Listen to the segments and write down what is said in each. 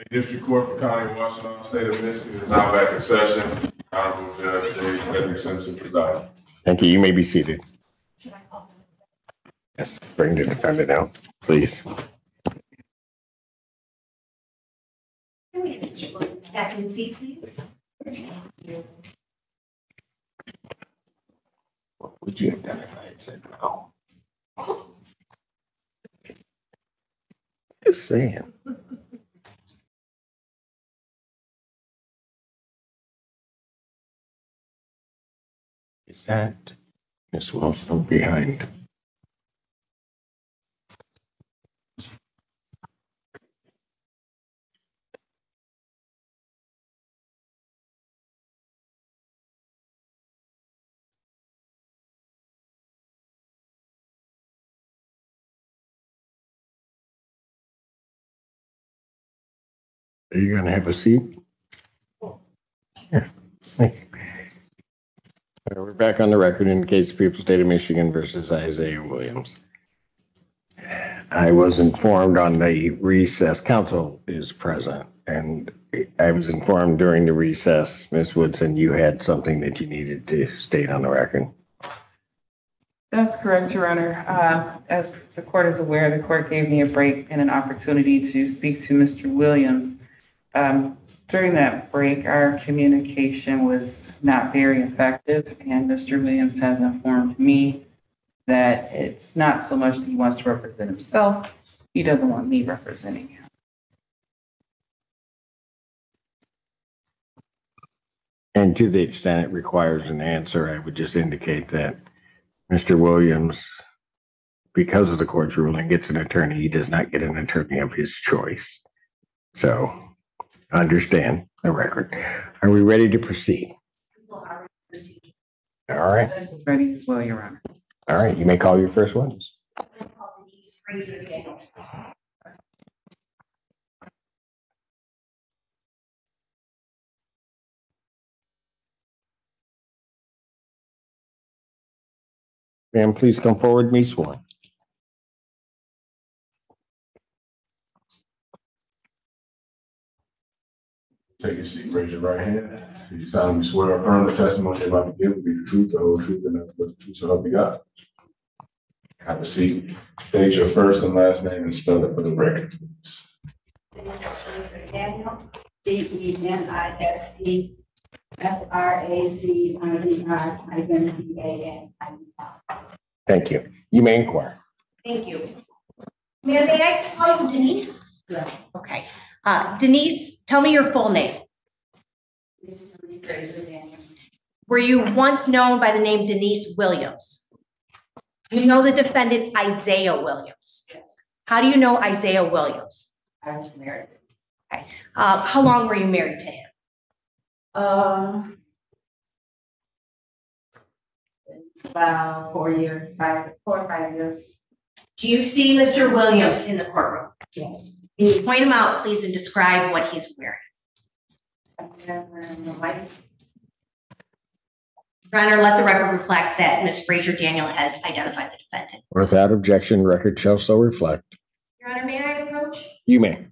The District Court for County of Washtenaw, State of Michigan is now back in session. Honorable Judge J. Cedric Simpson presiding. Thank you. You may be seated. Yes, bring the defendant down, please. Can we get Mr. Boyd back in the seat, please? What would you have done if I had said no? Just saying. Is that Miss Wilson behind? Are you going to have a seat? Yeah. Thank you. We're back on the record in the case of People's State of Michigan versus Isaiah Williams. I was informed on the recess, counsel is present, and I was informed during the recess, Ms. Woodson, you had something that you needed to state on the record. That's correct, Your Honor. As the court is aware, the court gave me a break and an opportunity to speak to Mr. Williams. During that break, our communication was not very effective, and Mr. Williams has informed me that it's not so much that he wants to represent himself, he doesn't want me representing him. And to the extent it requires an answer, I would just indicate that Mr. Williams, because of the court's ruling, gets an attorney. He does not get an attorney of his choice. So understand the record. Are we ready to proceed? All right. Ready as well, Your Honor. All right. You may call your first witness. I'm going to call Denise Frazier-Daniel. Ma'am, please come forward, be sworn. Take your seat, raise your right hand. Do you solemnly swear or affirm the testimony you're about to give will be the truth, the whole truth, and nothing but the truth, so help you God? Have a seat. State your first and last name and spell it for the record. Daniel, D-E-N-I-S-E-F-R-A-Z-I-D-R-I-N-D-A-N. Thank you. You may inquire. Thank you. May I call you Denise? Yeah. Okay. Denise, tell me your full name. Were you once known by the name Denise Williams? You know the defendant Isaiah Williams. How do you know Isaiah Williams? I was married. Okay. How long were you married to him? 4 years, 4 or 5 years. Do you see Mr. Williams in the courtroom? Yes. Can you point him out, please, and describe what he's wearing? Your Honor, let the record reflect that Ms. Frazier-Daniel has identified the defendant. Without objection, record shall so reflect. Your Honor, may I approach? You may.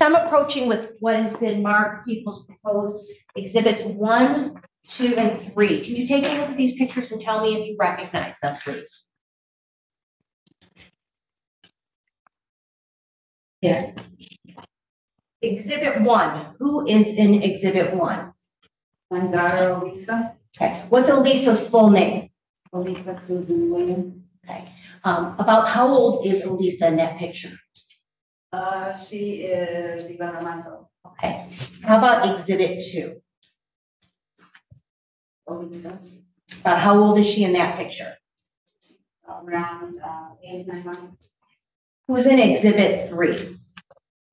I'm approaching with what has been marked People's Proposed Exhibits 1, 2, and 3. Can you take a look at these pictures and tell me if you recognize them, please? Yes. Exhibit 1. Who is in Exhibit 1? My daughter, Olisa. Okay. What's Olisa's full name? Olisa Susan Williams. Okay. About how old is Olisa in that picture? She is Ivana. Okay. How about Exhibit 2? Olisa. How old is she in that picture? Around 8 or 9 months. Who's in Exhibit 3?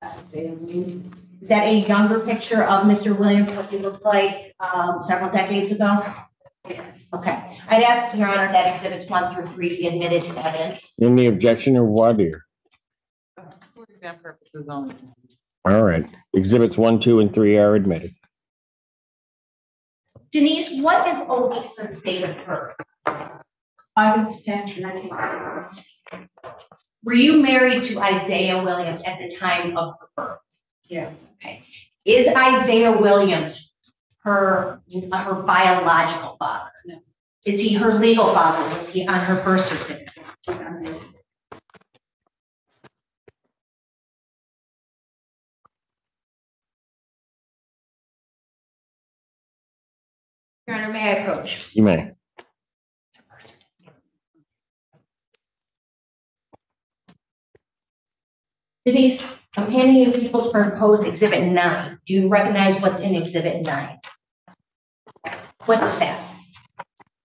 Is that a younger picture of Mr. Williams, what he looked like several decades ago? Yes. Okay. I'd ask, Your Honor, that Exhibits 1 through 3 be admitted to evidence. Any objection or voir dire? Purposes only. All right. Exhibits 1, 2, and 3 are admitted. Denise, what is Olisa's date of birth? August 10th, 1996. Were you married to Isaiah Williams at the time of her birth? Yeah. Okay. Is Isaiah Williams her biological father? No. Is he her legal father? Was he on her birth certificate? No. Your Honor, may I approach? You may. Denise, I'm handing you People's Proposed Exhibit 9. Do you recognize what's in Exhibit 9? What's that?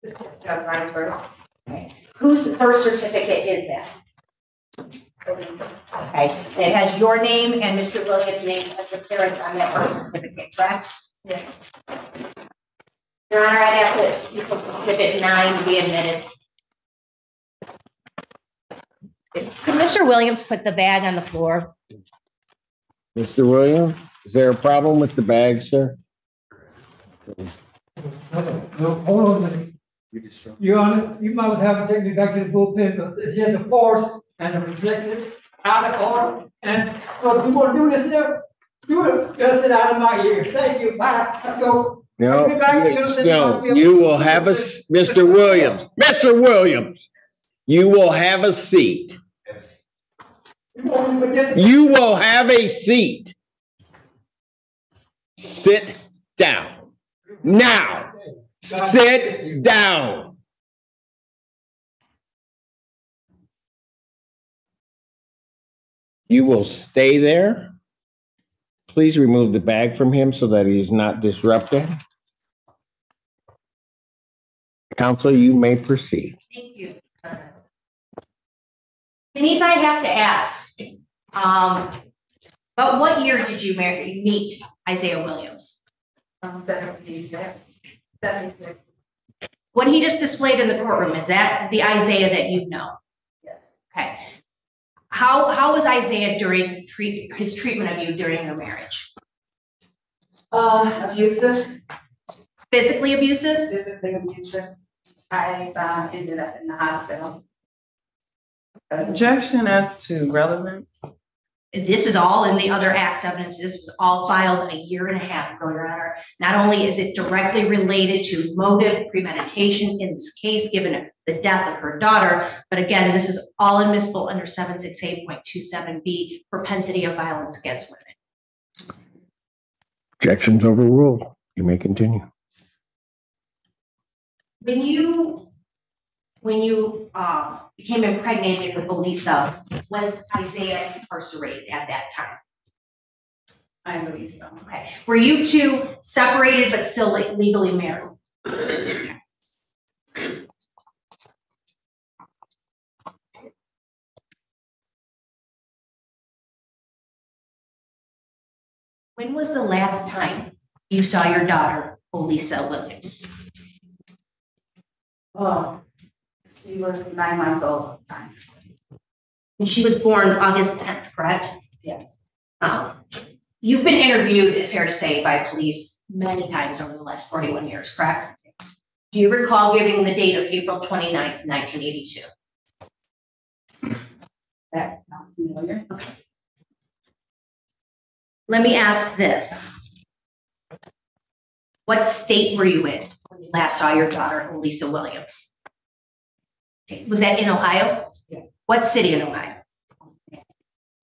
Okay. Whose birth certificate is that? Okay. And it has your name and Mr. Williams' name as the parents on that birth certificate, correct? Yes. Your Honor, I'd ask that People's Exhibit 9 be admitted. Can Mr. Williams put the bag on the floor? Mr. Williams, is there a problem with the bag, sir? No, hold on a minute. Your Honor, you might have to take me back to the bullpen, but it's here the force and the reflective out of order. And so if you want to do this, sir, do it. Get it out of my ear. Thank you. Bye. Let's go. No, you will have a, Mr. Williams. Mr. Williams, you will have a seat. You will have a seat. Sit down. Now. Sit down. You will stay there. Please remove the bag from him so that he is not disrupted. Counsel, you may proceed. Thank you. Denise, I have to ask, about what year did you meet Isaiah Williams? 76. What he just displayed in the courtroom, is that the Isaiah that you know? Yes. Okay. How was Isaiah during his treatment of you during your marriage? Abusive. Physically abusive? Physically abusive. I ended up in the hospital. Objection as to relevance. This is all in the other acts evidence. This was all filed a year and a half ago, Your Honor. Not only is it directly related to motive, premeditation in this case, given the death of her daughter, but again, this is all admissible under 768.27B, propensity of violence against women. Objections overruled. You may continue. When you became impregnated with Olisa, was Isaiah incarcerated at that time? I believe so. Okay. Were you two separated but still legally married? When was the last time you saw your daughter, Olisa Williams? Oh. She was 9 months old at the time. And she was born August 10th, correct? Yes. You've been interviewed, it's fair to say, by police many times over the last 41 years, correct? Do you recall giving the date of April 29th, 1982? That sounds familiar. Okay. Let me ask this. What state were you in when you last saw your daughter, Olisa Williams? Was that in Ohio? Yeah. What city in Ohio?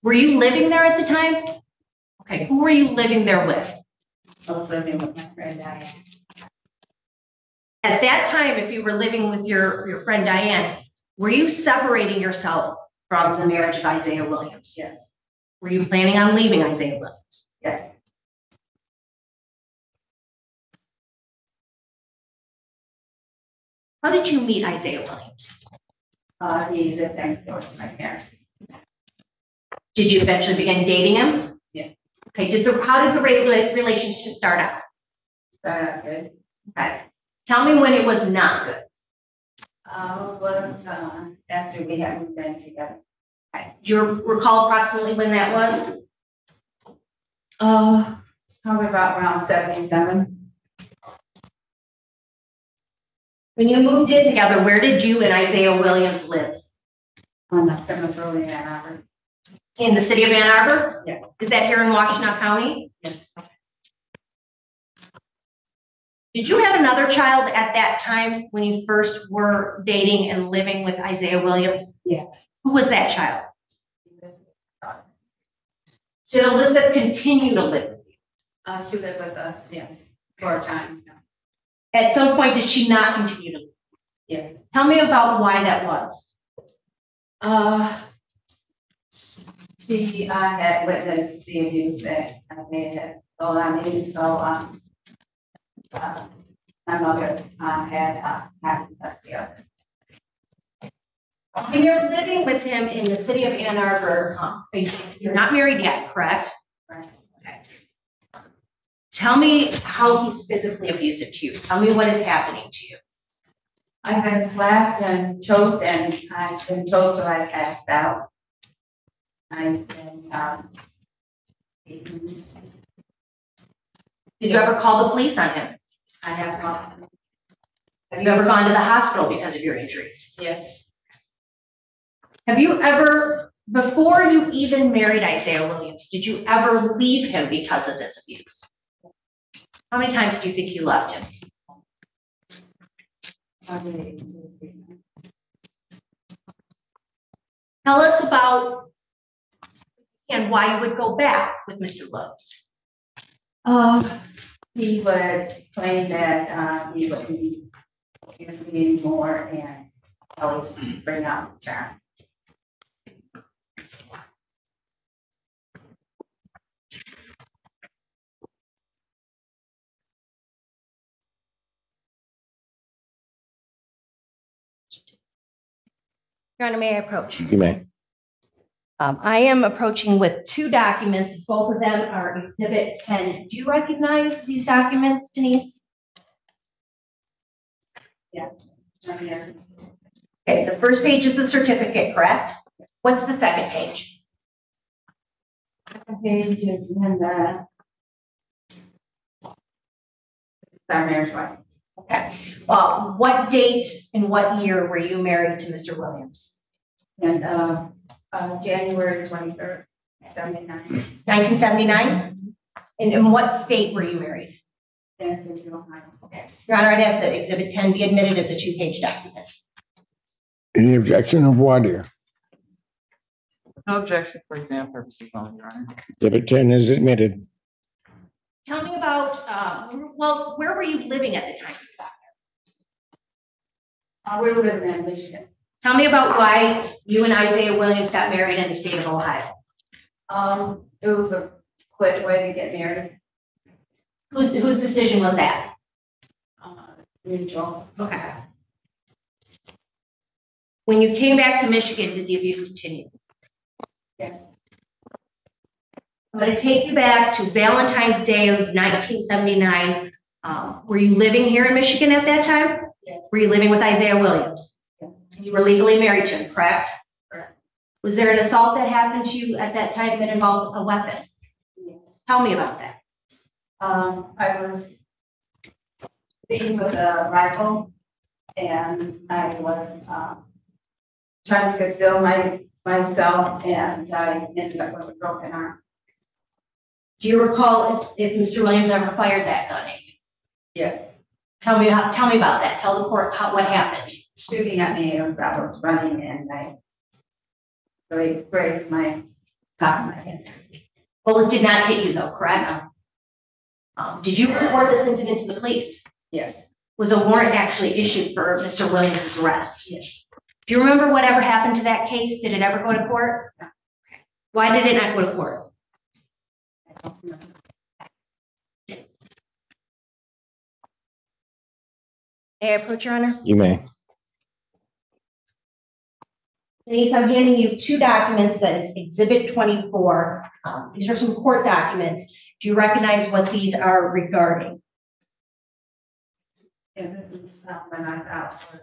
Were you living there at the time? Okay. Who were you living there with? I was living with my friend Diane. At that time, if you were living with your friend Diane, were you separating yourself from the marriage of Isaiah Williams? Yes. Were you planning on leaving Isaiah Williams? Yes. How did you meet Isaiah Williams? He lived next door to my parents. Did you eventually begin dating him? Yeah. Okay. How did the relationship start out? Started out good. Okay. Tell me when it was not good. It was after we hadn't been together. Okay. Do you recall approximately when that was? Probably about around 77. When you moved in together, where did you and Isaiah Williams live? On the criminal road in Ann Arbor. In the city of Ann Arbor? Yeah. Is that here in Washtenaw County? Yes. Did you have another child at that time when you first were dating and living with Isaiah Williams? Yeah. Who was that child? Did Elizabeth continue to live with you? She lived with us, yeah, for a time. Yeah. At some point, did she not continue to live? Yeah. Tell me about why that was. She had witnessed the abuse that I had told on me, so my mother had gotten custody of it. When you're living with him in the city of Ann Arbor, you're not married yet, correct? Right. Okay. Tell me how he's physically abusive to you. Tell me what is happening to you. I've been slapped and choked, and I've been choked till I passed out. I've been beaten. Did you ever call the police on him? I have not. Have you ever gone to the hospital because of your injuries? Yes. Have you ever, before you even married Isaiah Williams, did you ever leave him because of this abuse? How many times do you think you left him? Tell us about and why you would go back with Mr. Williams. He would claim that he wouldn't use me anymore and always bring out the charm. Your Honor, may I approach? You may. I am approaching with two documents. Both of them are Exhibit 10. Do you recognize these documents, Denise? Yes. Okay, the first page is the certificate, correct? What's the second page? The second page is when the marriage license. Okay. Well, what date and what year were you married to Mr. Williams? And January 23rd, 79. 1979? And in what state were you married? Yes, in Ohio. Okay. Your Honor, I'd ask that Exhibit 10 be admitted as a two-page document. Any objection or voir dire? No objection for exam purposes only, Your Honor. Exhibit 10 is admitted. Tell me about, well, where were you living at the time you got there? We were living in Michigan. Tell me about why you and Isaiah Williams got married in the state of Ohio. It was a quick way to get married. Whose decision was that? Mutual. Okay. When you came back to Michigan, did the abuse continue? Yeah. I'm going to take you back to Valentine's Day of 1979. Were you living here in Michigan at that time? Yes. Were you living with Isaiah Williams? Yes. And you were legally married to him, correct? Correct. Was there an assault that happened to you at that time that involved a weapon? Yes. Tell me about that. I was beaten with a rifle, and I was trying to conceal myself, and I ended up with a broken arm. Do you recall if Mr. Williams ever fired that gun at you? Yes. Tell me about that. Tell the court what happened. Shooting at me as I was running, and I really grazed my top of my head. Well, it did not hit you though, correct? Did you report this incident to the police? Yes. Was a warrant actually issued for Mr. Williams' arrest? Yes. Do you remember whatever happened to that case? Did it ever go to court? No. Okay. Why did it not go to court? May I approach, Your Honor? You may. Denise, I'm handing you two documents that is Exhibit 24. These are some court documents. Do you recognize what these are regarding? Yeah, this is when I filed for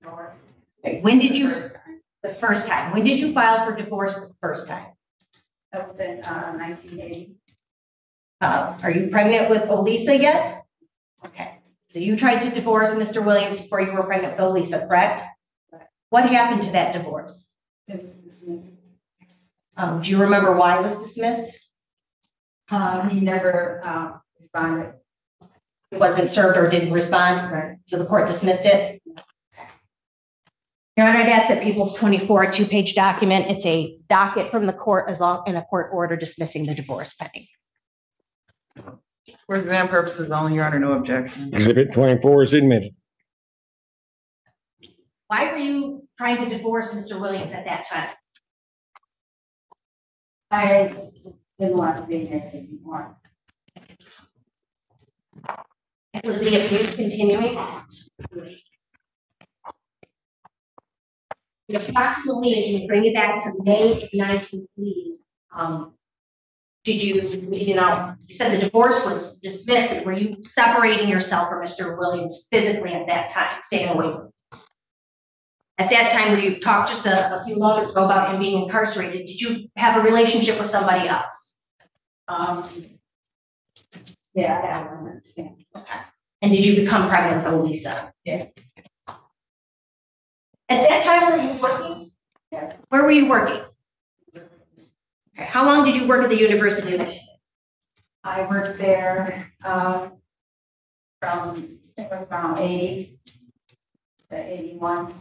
divorce. Okay. When did you? The first time. When did you file for divorce the first time? That was in 1980. Are you pregnant with Olisa yet? Okay. So you tried to divorce Mr. Williams before you were pregnant with Olisa, correct? What happened to that divorce? It was dismissed. Do you remember why it was dismissed? He never responded. It wasn't served or didn't respond? Right. So the court dismissed it? Your Honor, I'd ask that People's 24, a two-page document. It's a docket from the court as long in a court order dismissing the divorce pending. For exam purposes only, Your Honor, no objection. Exhibit 24 is admitted. Why were you trying to divorce Mr. Williams at that time? I didn't want to be married anymore. Was the abuse continuing? Approximately, if you bring it back to May of 1980, did you, you said the divorce was dismissed, but were you separating yourself from Mr. Williams physically at that time, staying away? At that time, where you talked just a few moments ago about him being incarcerated, did you have a relationship with somebody else? Yeah, I don't understand. Okay. And did you become pregnant with Olisa? Yeah. At that time, were you working? Yeah. Where were you working? Okay. How long did you work at the university? I worked there from 80 to 81.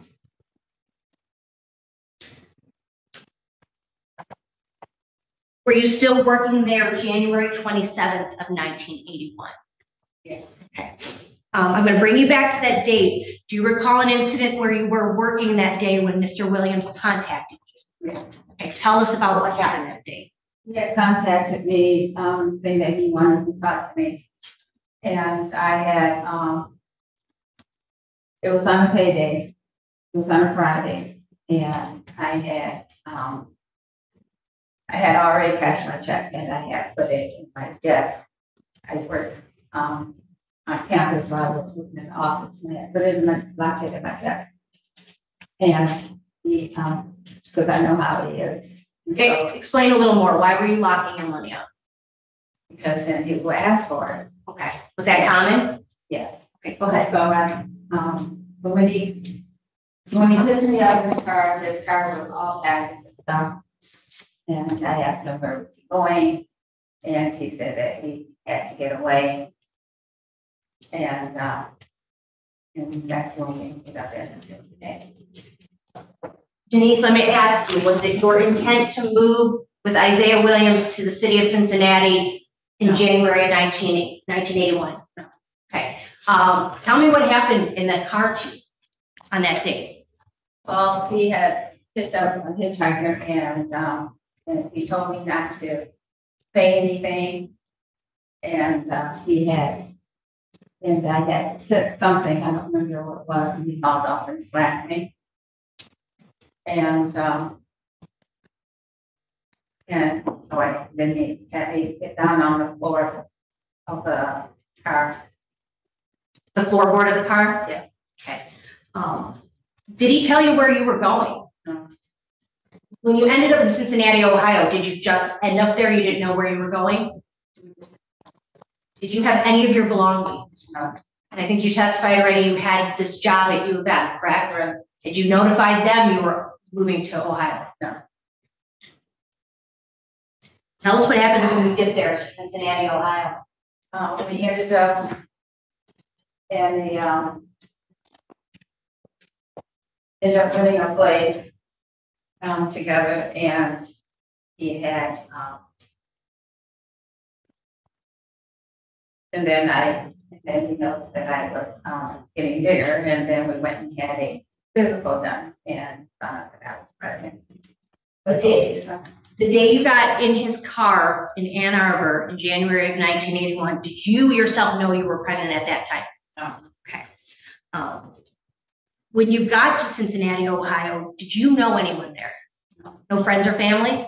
Were you still working there January 27th of 1981? Yeah. Okay. I'm going to bring you back to that date. Do you recall an incident where you were working that day when Mr. Williams contacted you? Yeah. Okay. Tell us about what happened that day. He had contacted me saying that he wanted to talk to me. And I had, it was on a payday. It was on a Friday. And I had already cashed my check and I had put it in my desk. I worked on campus while I was working in the office and I had put it in my locket in my desk. And he, because I know how he is. Okay, so, explain a little more. Why were you locking your money up? Because then he would ask for it. Okay. Was that common? Yes. Okay, go ahead. So I, but when he puts me out of his car was all tagged and stuff. And I asked him where was he going, and he said that he had to get away. And that's when we ended up at the end of the day. Denise, let me ask you, was it your intent to move with Isaiah Williams to the city of Cincinnati in January 1981? No. Okay. Tell me what happened in that car to you on that day. Well, he had picked up a hitchhiker and he told me not to say anything, and I had said something, I don't remember what it was, and he hauled off and slapped me, and so then he had me get down on the floor of the car. The floorboard of the car? Yeah. Okay. Did he tell you where you were going? No. When you ended up in Cincinnati, Ohio, did you just end up there? You didn't know where you were going? Did you have any of your belongings? No. And I think you testified already you had this job at U of M, correct? Right. Did you notify them you were moving to Ohio? No. Tell us what happens when we get there to Cincinnati, Ohio. We ended up in the, ended up living a place. Together, and he had, and then he noticed that I was getting bigger, and then we went and had a physical done, and found out that I was pregnant. But the day you got in his car in Ann Arbor in January of 1981, did you yourself know you were pregnant at that time? No. Okay. When you got to Cincinnati, Ohio, did you know anyone there? No friends or family?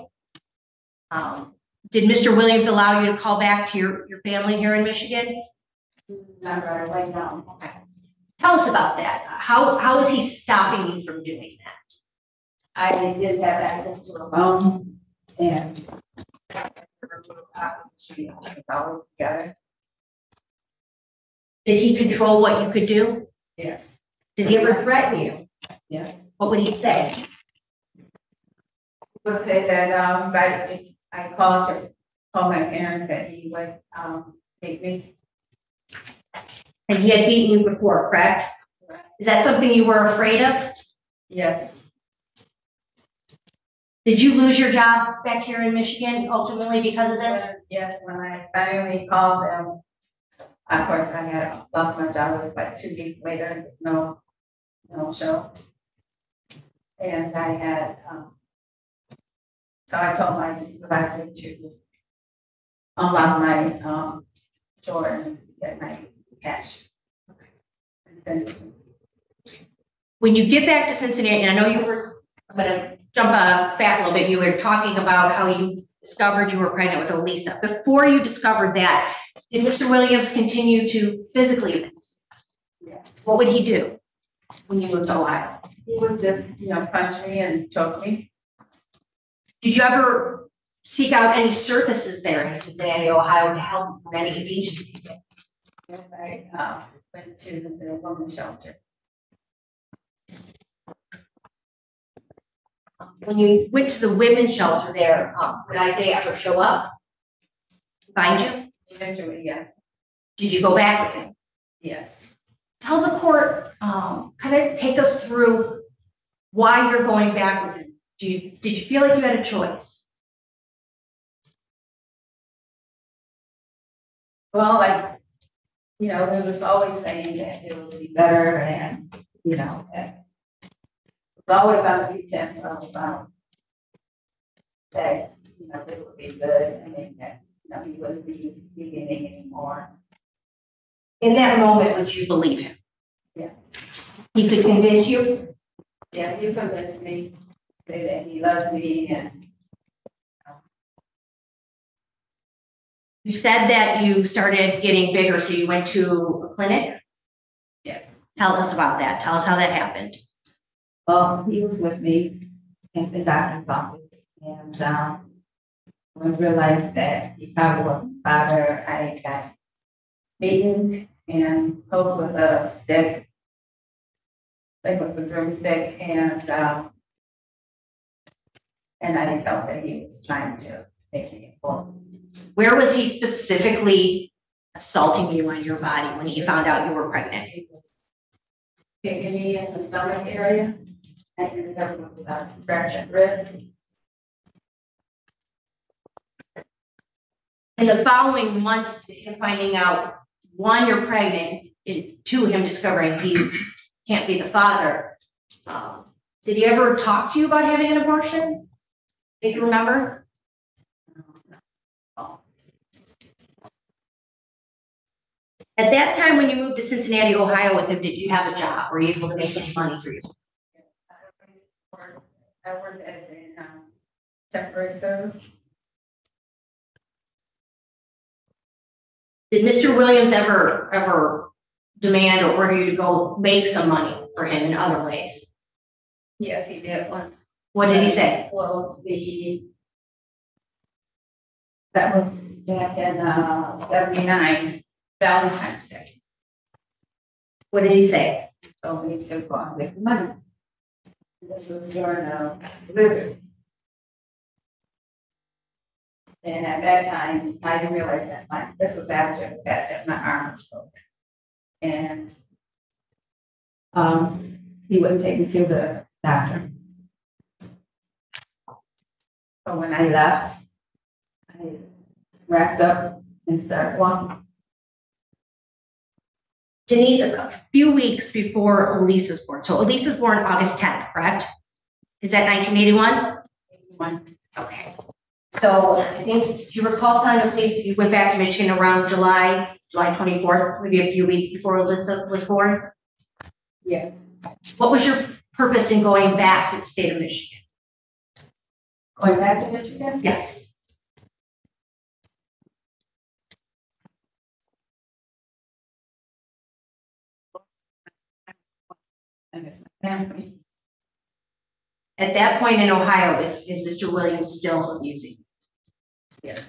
Did Mr. Williams allow you to call back to your family here in Michigan? Not right away, no. Okay. Tell us about that. How is he stopping you from doing that? I did have access to a phone and I was together. Did he control what you could do? Yes. Did he ever threaten you? Yeah. What would he say? He would say that if I called to call my parents, that he would take me. And he had beaten you before, correct? Correct. Is that something you were afraid of? Yes. Did you lose your job back here in Michigan ultimately because of this? Yes, when I finally called them, of course I had lost my job. It was like 2 weeks later, no show. And I had, so I told my supervisor to unlock my drawer and get my cash. Okay. When you get back to Cincinnati, and I know you were, I'm going to jump back a little bit. You were talking about how you discovered you were pregnant with Olisa. Before you discovered that, did Mr. Williams continue to physically abuse? Yeah. What would he do when you moved to Ohio? He would just, punch me and choke me. Did you ever seek out any services there in Cincinnati, Ohio, to help from any agency? Yes, I went to the women's shelter. When you went to the women's shelter there, would Isaiah ever show up? Find you? Eventually, yes. Did you go back with him? Yes. Tell the court, kind of take us through why you're going back with him. Did you feel like you had a choice? Well, like, it was always saying that it would be better and, that it's always on the pretense of that it would be good. I mean that he wouldn't be beginning anymore. In that moment, would you believe him? Yeah. He could convince you. Yeah, he convinced me. Say that he loves me, and you said that you started getting bigger, so you went to a clinic. Yes. Tell us about that. Tell us how that happened. Well, he was with me at the doctor's office, and I realized that he probably wasn't the father. I got beaten and poked with a stick, like with a broomstick, and I felt that he was trying to make me fall. Where was he specifically assaulting you on your body when he found out you were pregnant? He was kicking me in the stomach area. I ended up with a fractured rib. In the following months, to him finding out, one, you're pregnant, and two, him discovering he can't be the father, did he ever talk to you about having an abortion? Did you remember? At that time, when you moved to Cincinnati, Ohio with him, did you have a job? Were you able to make any money for you? I worked as a temporary service. Did Mr. Williams ever demand or order you to go make some money for him in other ways? Yes, he did once. What did he say? Well, that was back in 79, Valentine's Day. What did he say? He told me to go and make money. This was during a blizzard. And at that time, I didn't realize that this was after the fact that my arm was broken. And he wouldn't take me to the doctor. So when I left, I wrapped up and started walking. Denise, a few weeks before Olisa's born. So Olisa's born August 10th, correct? Is that 1981? 81. Okay. So I think you recall telling the police you went back to Michigan around July 24th, maybe a few weeks before Olisa was born? Yeah. What was your purpose in going back to the state of Michigan? Going back to Michigan? Yes. At that point in Ohio, is Mr. Williams still abusing? Yes.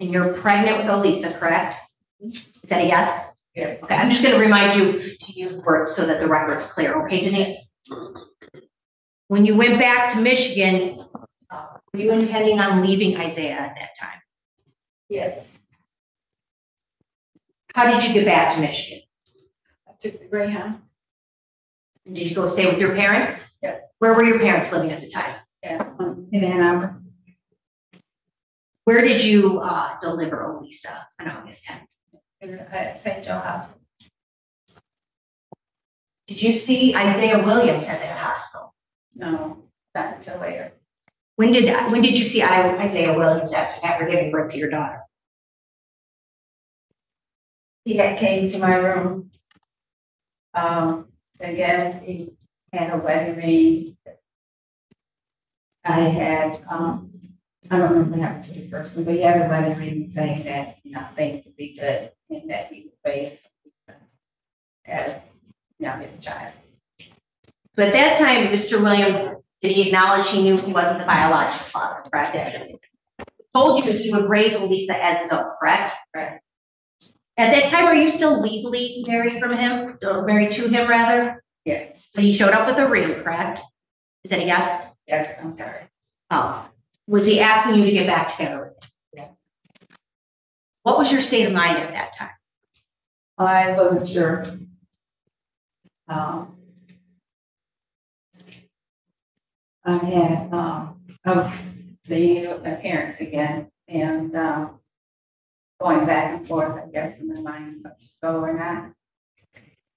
And you're pregnant with Olisa, correct? Is that a yes? Yeah. Okay, I'm just going to remind you to use words so that the record's clear. Okay, Denise? When you went back to Michigan, were you intending on leaving Isaiah at that time? Yes. How did you get back to Michigan? I took the Greyhound. Did you go stay with your parents? Yeah. Where were your parents living at the time? Yeah, in Ann Arbor. Where did you deliver Olisa on August 10th? At St. Joe Hospital. Did you see Isaiah Williams at that hospital? No, not until later. When did you see Isaiah Williams after giving birth to your daughter? He had came to my room. Again, he had a wedding ring. I had, I don't remember how to do it personally, but he had a wedding ring saying that, you know, things would be good and that he would raise as, you know, his child. So at that time, Mr. Williams, did he acknowledge he knew he wasn't the biological father, correct? Yes. Told you he would raise Olisa as his own, correct? Correct. At that time, are you still legally married from him, or married to him, rather? Yeah. But he showed up with a ring, correct? Is that a yes? Yes, I'm sorry. Oh. Was he asking you to get back together? Yeah. What was your state of mind at that time? I wasn't sure. I had, I was staying with my parents again, and going back and forth, I guess, in my mind, if I should go or not.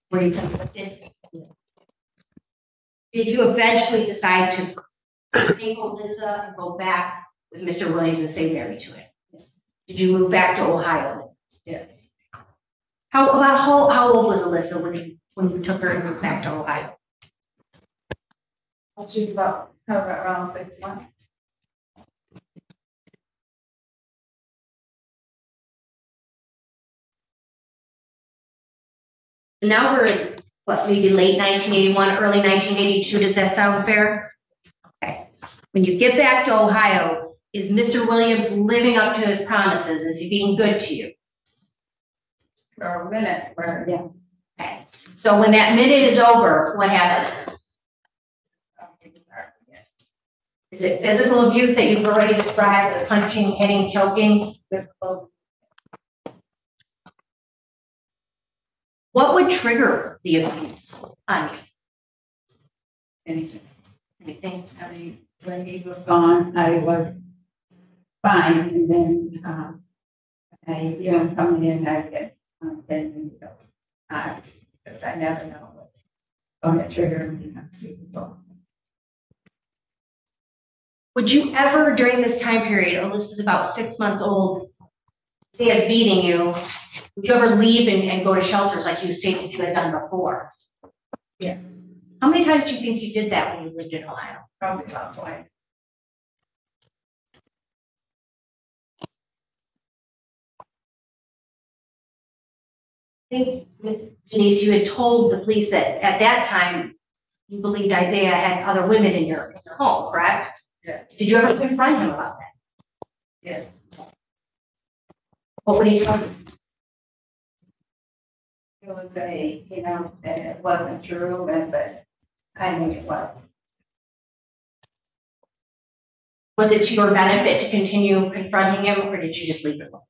Were you conflicted? Yeah. Did you eventually decide to take Olisa and go back with Mr. Williams and stay married to him? Yes. Did you move back to Ohio? Yes. How old was Olisa when you took her and moved back to Ohio? Well, she was about around 6 months. Now we're in, what, maybe late 1981, early 1982. Does that sound fair? Okay. When you get back to Ohio, is Mr. Williams living up to his promises? Is he being good to you? For a minute. For, yeah. Okay. So when that minute is over, what happens? Is it physical abuse that you've already described, the punching, hitting, choking? Physical. What would trigger the abuse on you? Anything. Anything. I mean, when he was gone, I was fine, and then I hear him coming in, I get because I never know what's going to trigger me. I'm super bored. Would you ever, during this time period, Olisa's about 6 months old, say it's beating you? Would you ever leave and go to shelters like you stated you had done before? Yeah. How many times do you think you did that when you lived in Ohio? Probably about twice. I think, Ms. Denise, you had told the police that at that time you believed Isaiah had other women in your home, correct? Yes. Did you ever confront him about that? Yes. What would he tell you? It was a, you know, that it wasn't true, but I knew it was. Was it to your benefit to continue confronting him, or did you just leave it alone?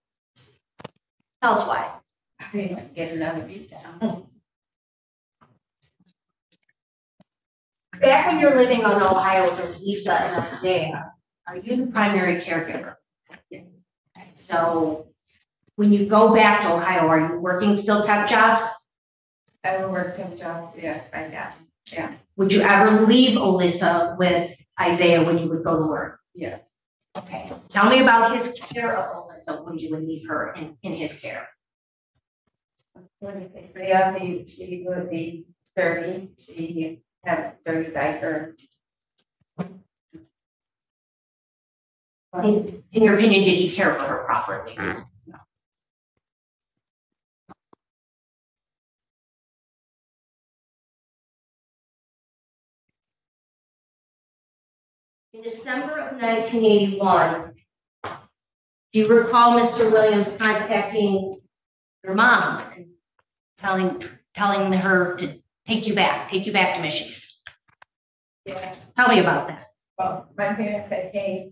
Tell us why. I didn't want to get another beatdown. Back when you're living on Ohio with Olisa and Isaiah, are you the primary caregiver? Yeah. So when you go back to Ohio, are you working still temp jobs? I will work temp jobs, yeah, right now. Yeah. Would you ever leave Olisa with Isaiah when you would go to work? Yeah. Okay. Tell me about his care of Olisa when you would leave her in his care. Yeah, she would be 30. She had 30 diapers. In your opinion, did he care for her properly? No. In December of 1981, do you recall Mr. Williams contacting your mom and telling her to take you back to Michigan. Yeah. Tell me about that. Well, my parents said, hey,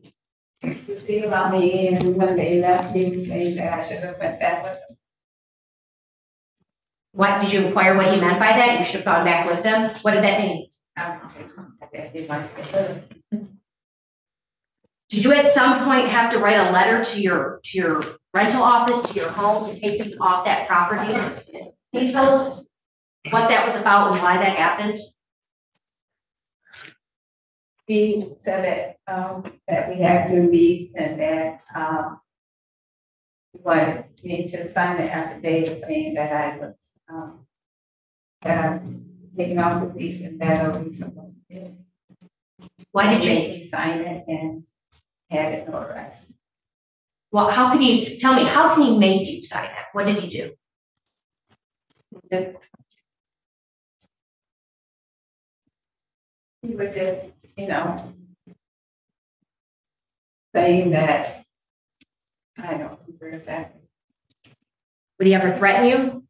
you see about me, and when they left me, they said I should have went back with them. What did you inquire what he meant by that? You should have gone back with them. What did that mean? I don't know. Did you at some point have to write a letter to your rental office, to your home, to take them off that property? Can you tell us what that was about and why that happened? He said that that we had to leave and that he wanted me to sign the affidavit saying that I was that I'm taking off the lease and that I'll be supposed to do. Why did you sign it and had it notarized? Well, how can you tell me? How can he make you sign that? What did he do? He was just, you know, saying that I don't remember exactly. Would he ever threaten you?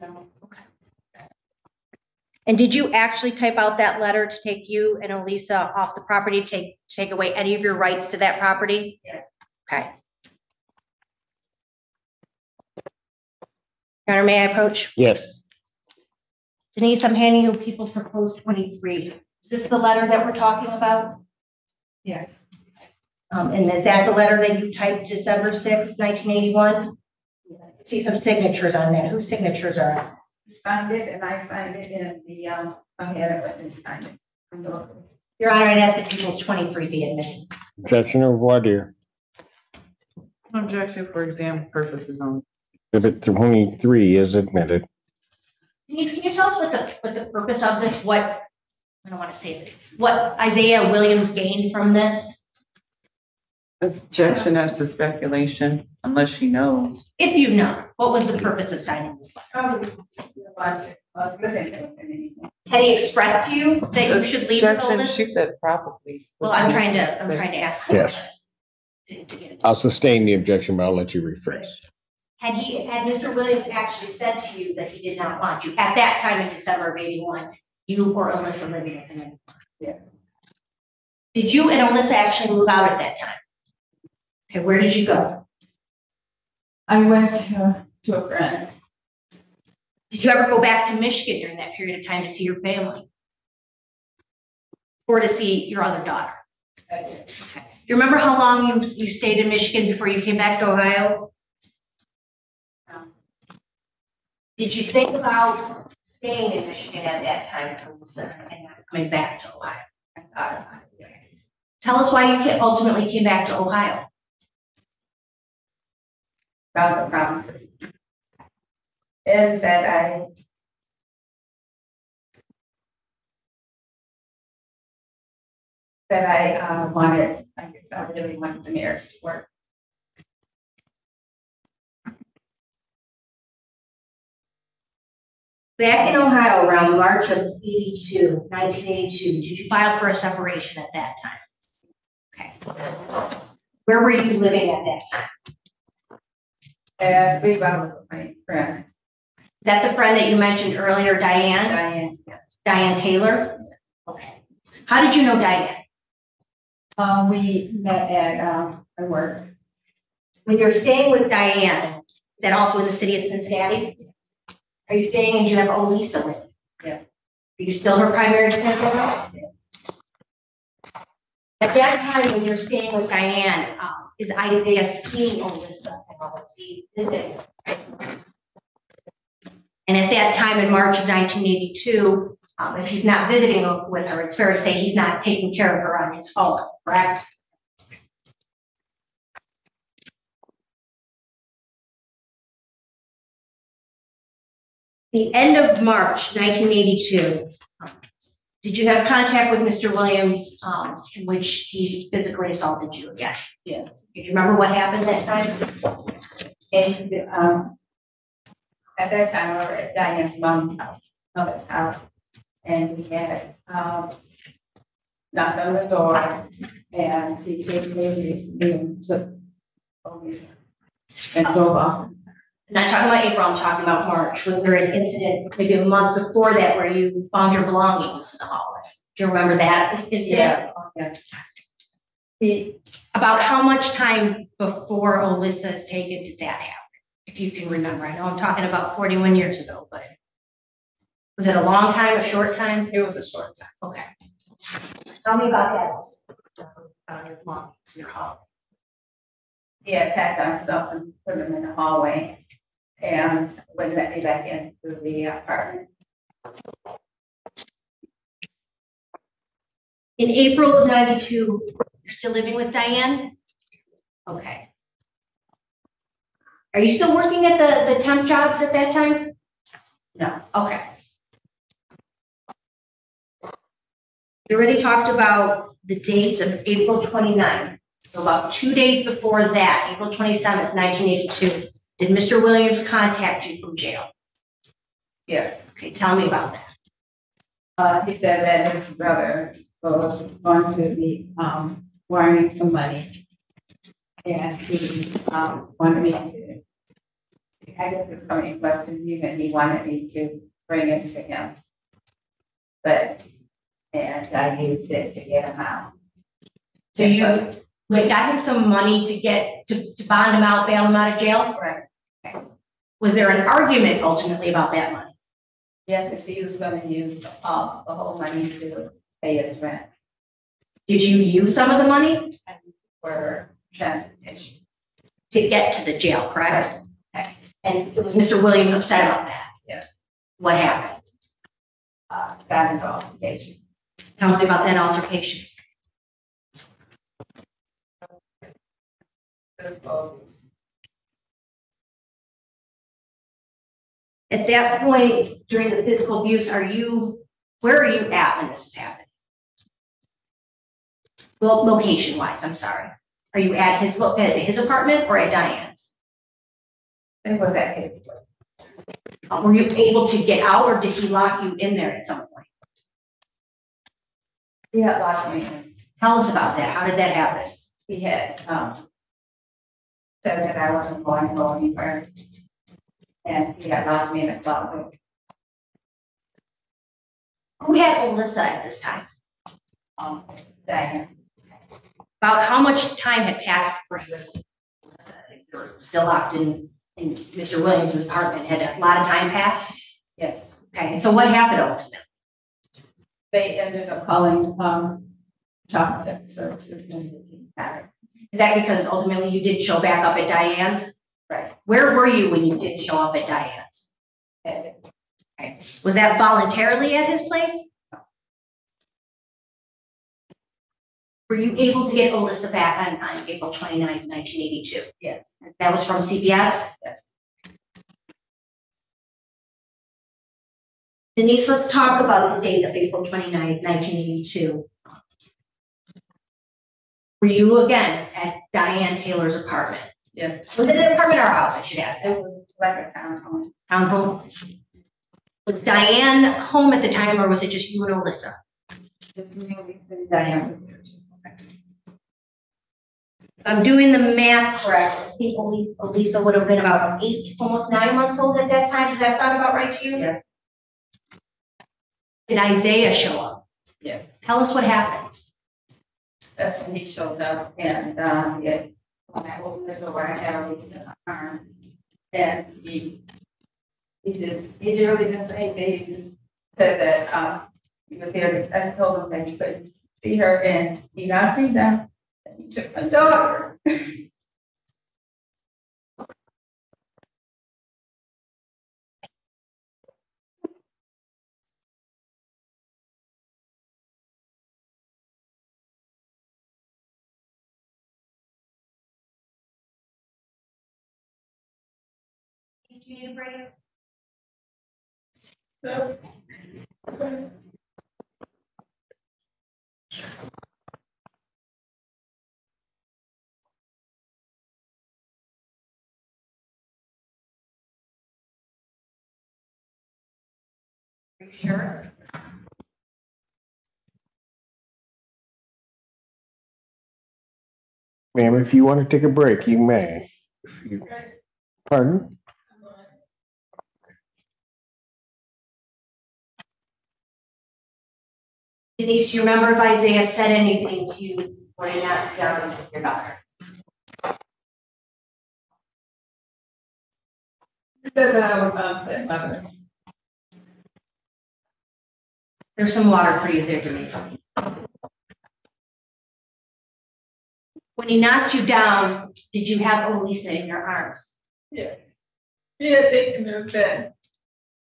No. Okay. And did you actually type out that letter to take you and Olisa off the property, take away any of your rights to that property? Yeah. Okay. Your Honor, may I approach? Yes. Denise, I'm handing you People's Proposed 23. Is this the letter that we're talking about? Yes. And is that the letter that you typed December 6, 1981? Yeah. I see some signatures on that. Whose signatures are on? Signed it, and I signed it, and the signed it. Your Honor, I'd ask that People's 23 be admitted. Objection or voir dire? No objection for exam purposes only. Exhibit 23 is admitted. Denise, can you tell us what the purpose of this? What I don't want to say what Isaiah Williams gained from this? Objection as to speculation, unless she knows. If you know, what was the purpose of signing this letter? Had he expressed to you that you should leave? Objection. She said probably. Well, I'm trying to ask. Yes. I'll sustain the objection, but I'll let you rephrase. Had Mr. Williams actually said to you that he did not want you at that time in December of 81, you or Olisa living with him anymore? Yeah. Did you and Olisa actually move out at that time? Okay, where did you go? I went to a friend. Did you ever go back to Michigan during that period of time to see your family? Or to see your other daughter? I did. Okay. Do you remember how long you stayed in Michigan before you came back to Ohio? Did you think about staying in Michigan at that time, Olisa, and not coming back to Ohio? I thought about it. Tell us why you ultimately came back to Ohio. About the promises. And that I really wanted the marriage to work. Back in Ohio around March of 1982, did you file for a separation at that time? Okay. Where were you living at that time? I believe I was with my friend. Is that the friend that you mentioned earlier, Diane? Diane, yeah. Diane Taylor? Okay. How did you know Diane? We met at work. When you're staying with Diane, then also in the city of Cincinnati? Are you staying and you have Olisa with you? Yeah. Are you still her primary potential help? Yeah. At that time when you're staying with Diane, is Isaiah seeing Olisa visiting? And at that time in March of 1982, if he's not visiting with her, it's fair to say he's not taking care of her on his own, correct? The end of March 1982, did you have contact with Mr. Williams in which he physically assaulted you again? Yes. Do you remember what happened that time? And, at that time, we were at Diane's mother's house, and he had knocked on the door, and he took Olisa and drove off. I'm not talking about April, I'm talking about March. Was there an incident maybe a month before that where you found your belongings in the hallway? Do you remember that incident? Yeah. About how much time before Olisa has taken did that happen? If you can remember, I know I'm talking about 41 years ago, but was it a long time, a short time? It was a short time. Okay. Tell me about that. About your belongings in your hallway. Yeah, packed our stuff and put them in the hallway, and wouldn't let me back into the apartment. In April of '92, you're still living with Diane? Okay. Are you still working at the temp jobs at that time? No. Okay. You already talked about the dates of April 29. So about 2 days before that, April 27th, 1982, did Mr. Williams contact you from jail? Yes. Okay, tell me about that. He said that his brother was going to be wiring some money, and he wanted me to, I guess it's coming in Western Union, he wanted me to bring it to him, but, and I used it to get him out. So you got him some money to get, to bond him out, bail him out of jail? Right. Okay. Was there an argument ultimately about that money? Yes, because he was going to use the whole money to pay his rent. Did you use some of the money? For transportation. To get to the jail, correct? Right. Okay. And was Mr. Williams upset about that? Yes. What happened? That is altercation. Tell me about that altercation. At that point during the physical abuse, are you, where are you at when this is happening? Well, location wise, I'm sorry. Are you at his apartment or at Diane's? And was that his? Were you able to get out, or did he lock you in there at some point? He had locked me in. Tell us about that. How did that happen? He had said that I wasn't going to go anywhere, and he had locked me in a closet. Who had Olisa at this time? Diane. About how much time had passed for Olisa? You were still locked in Mr. Williams' apartment. Had a lot of time passed? Yes. Okay, and so what happened ultimately? They ended up calling child services and it mattered. Is that because ultimately you did show back up at Diane's? Right. Where were you when you did show up at Diane's? Okay. Okay. Was that voluntarily at his place? No. Were you able to get Olisa back on April 29, 1982? Yes. That was from CPS? Yes. Denise, let's talk about the date of April 29, 1982. Were you again at Diane Taylor's apartment? Yeah. Was it an apartment or a house? I should ask. It was like a townhome. Townhome. Was Diane home at the time, or was it just you and Olisa? Just me and Diane. If I'm doing the math correctly, I think Olisa would have been about 8, almost 9 months old at that time. Does that sound about right to you? Yeah. Did Isaiah show up? Yeah. Tell us what happened. That's when he showed up, and when I opened the door, I had Olisa in my arm, and he really didn't say anything. He just said that he was there. I told him that he couldn't see her, and he knocked me down, and he took my daughter. Do you need a break? No. Are you sure? Ma'am, if you want to take a break, you may. If you... Pardon? Denise, do you remember if Isaiah said anything to you reporting that down with your daughter? There's some water for you there, Denise. When he knocked you down, did you have Olisa in your arms? Yeah. He had taken her bed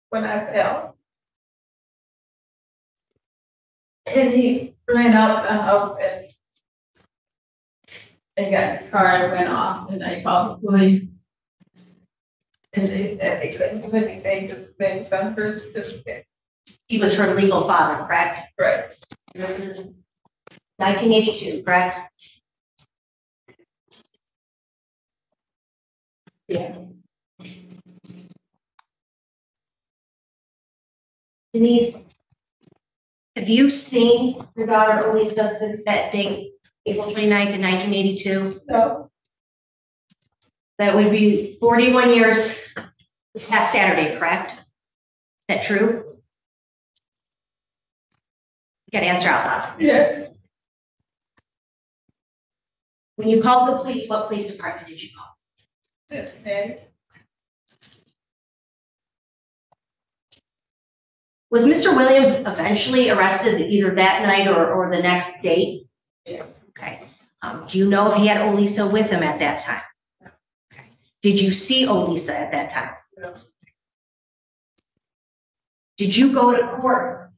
when I fell. And he ran out the house and got in the car and went off, and I called the police. And they said they couldn't do anything because they found her certificate. He was her legal father, correct? Right. This is 1982, correct? Yeah. Denise, have you seen your daughter Olisa since that date, April 29th of 1982? No. That would be 41 years this past Saturday, correct? Is that true? You got to answer out loud. Yes. When you called the police, what police department did you call? Cincinnati. Was Mr. Williams eventually arrested either that night or the next day? Yeah. Okay. Do you know if he had Olisa with him at that time? Okay. Did you see Olisa at that time? No. Did you go to court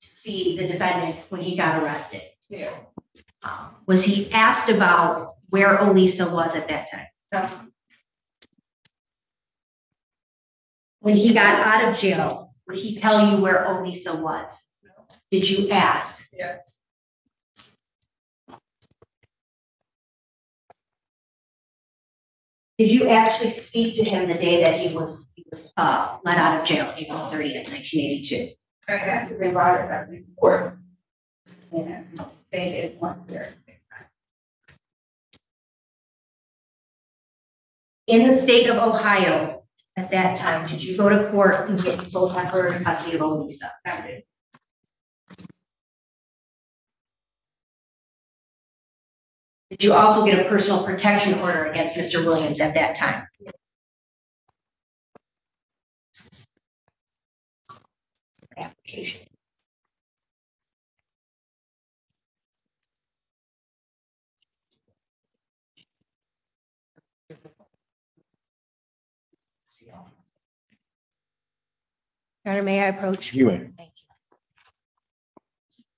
to see the defendant when he got arrested? Yeah. Was he asked about where Olisa was at that time? No. When he got out of jail, would he tell you where Olisa was? No. Did you ask? Yeah. Did you actually speak to him the day that he was let out of jail, April 30th, 1982? I had to remind her about the report. Yeah. They didn't want their. In the state of Ohio, at that time, did you go to court and get sole temporary custody of Olisa? I did. Did you also get a personal protection order against Mr. Williams at that time? Application. Your Honor, may I approach? You may. Thank you.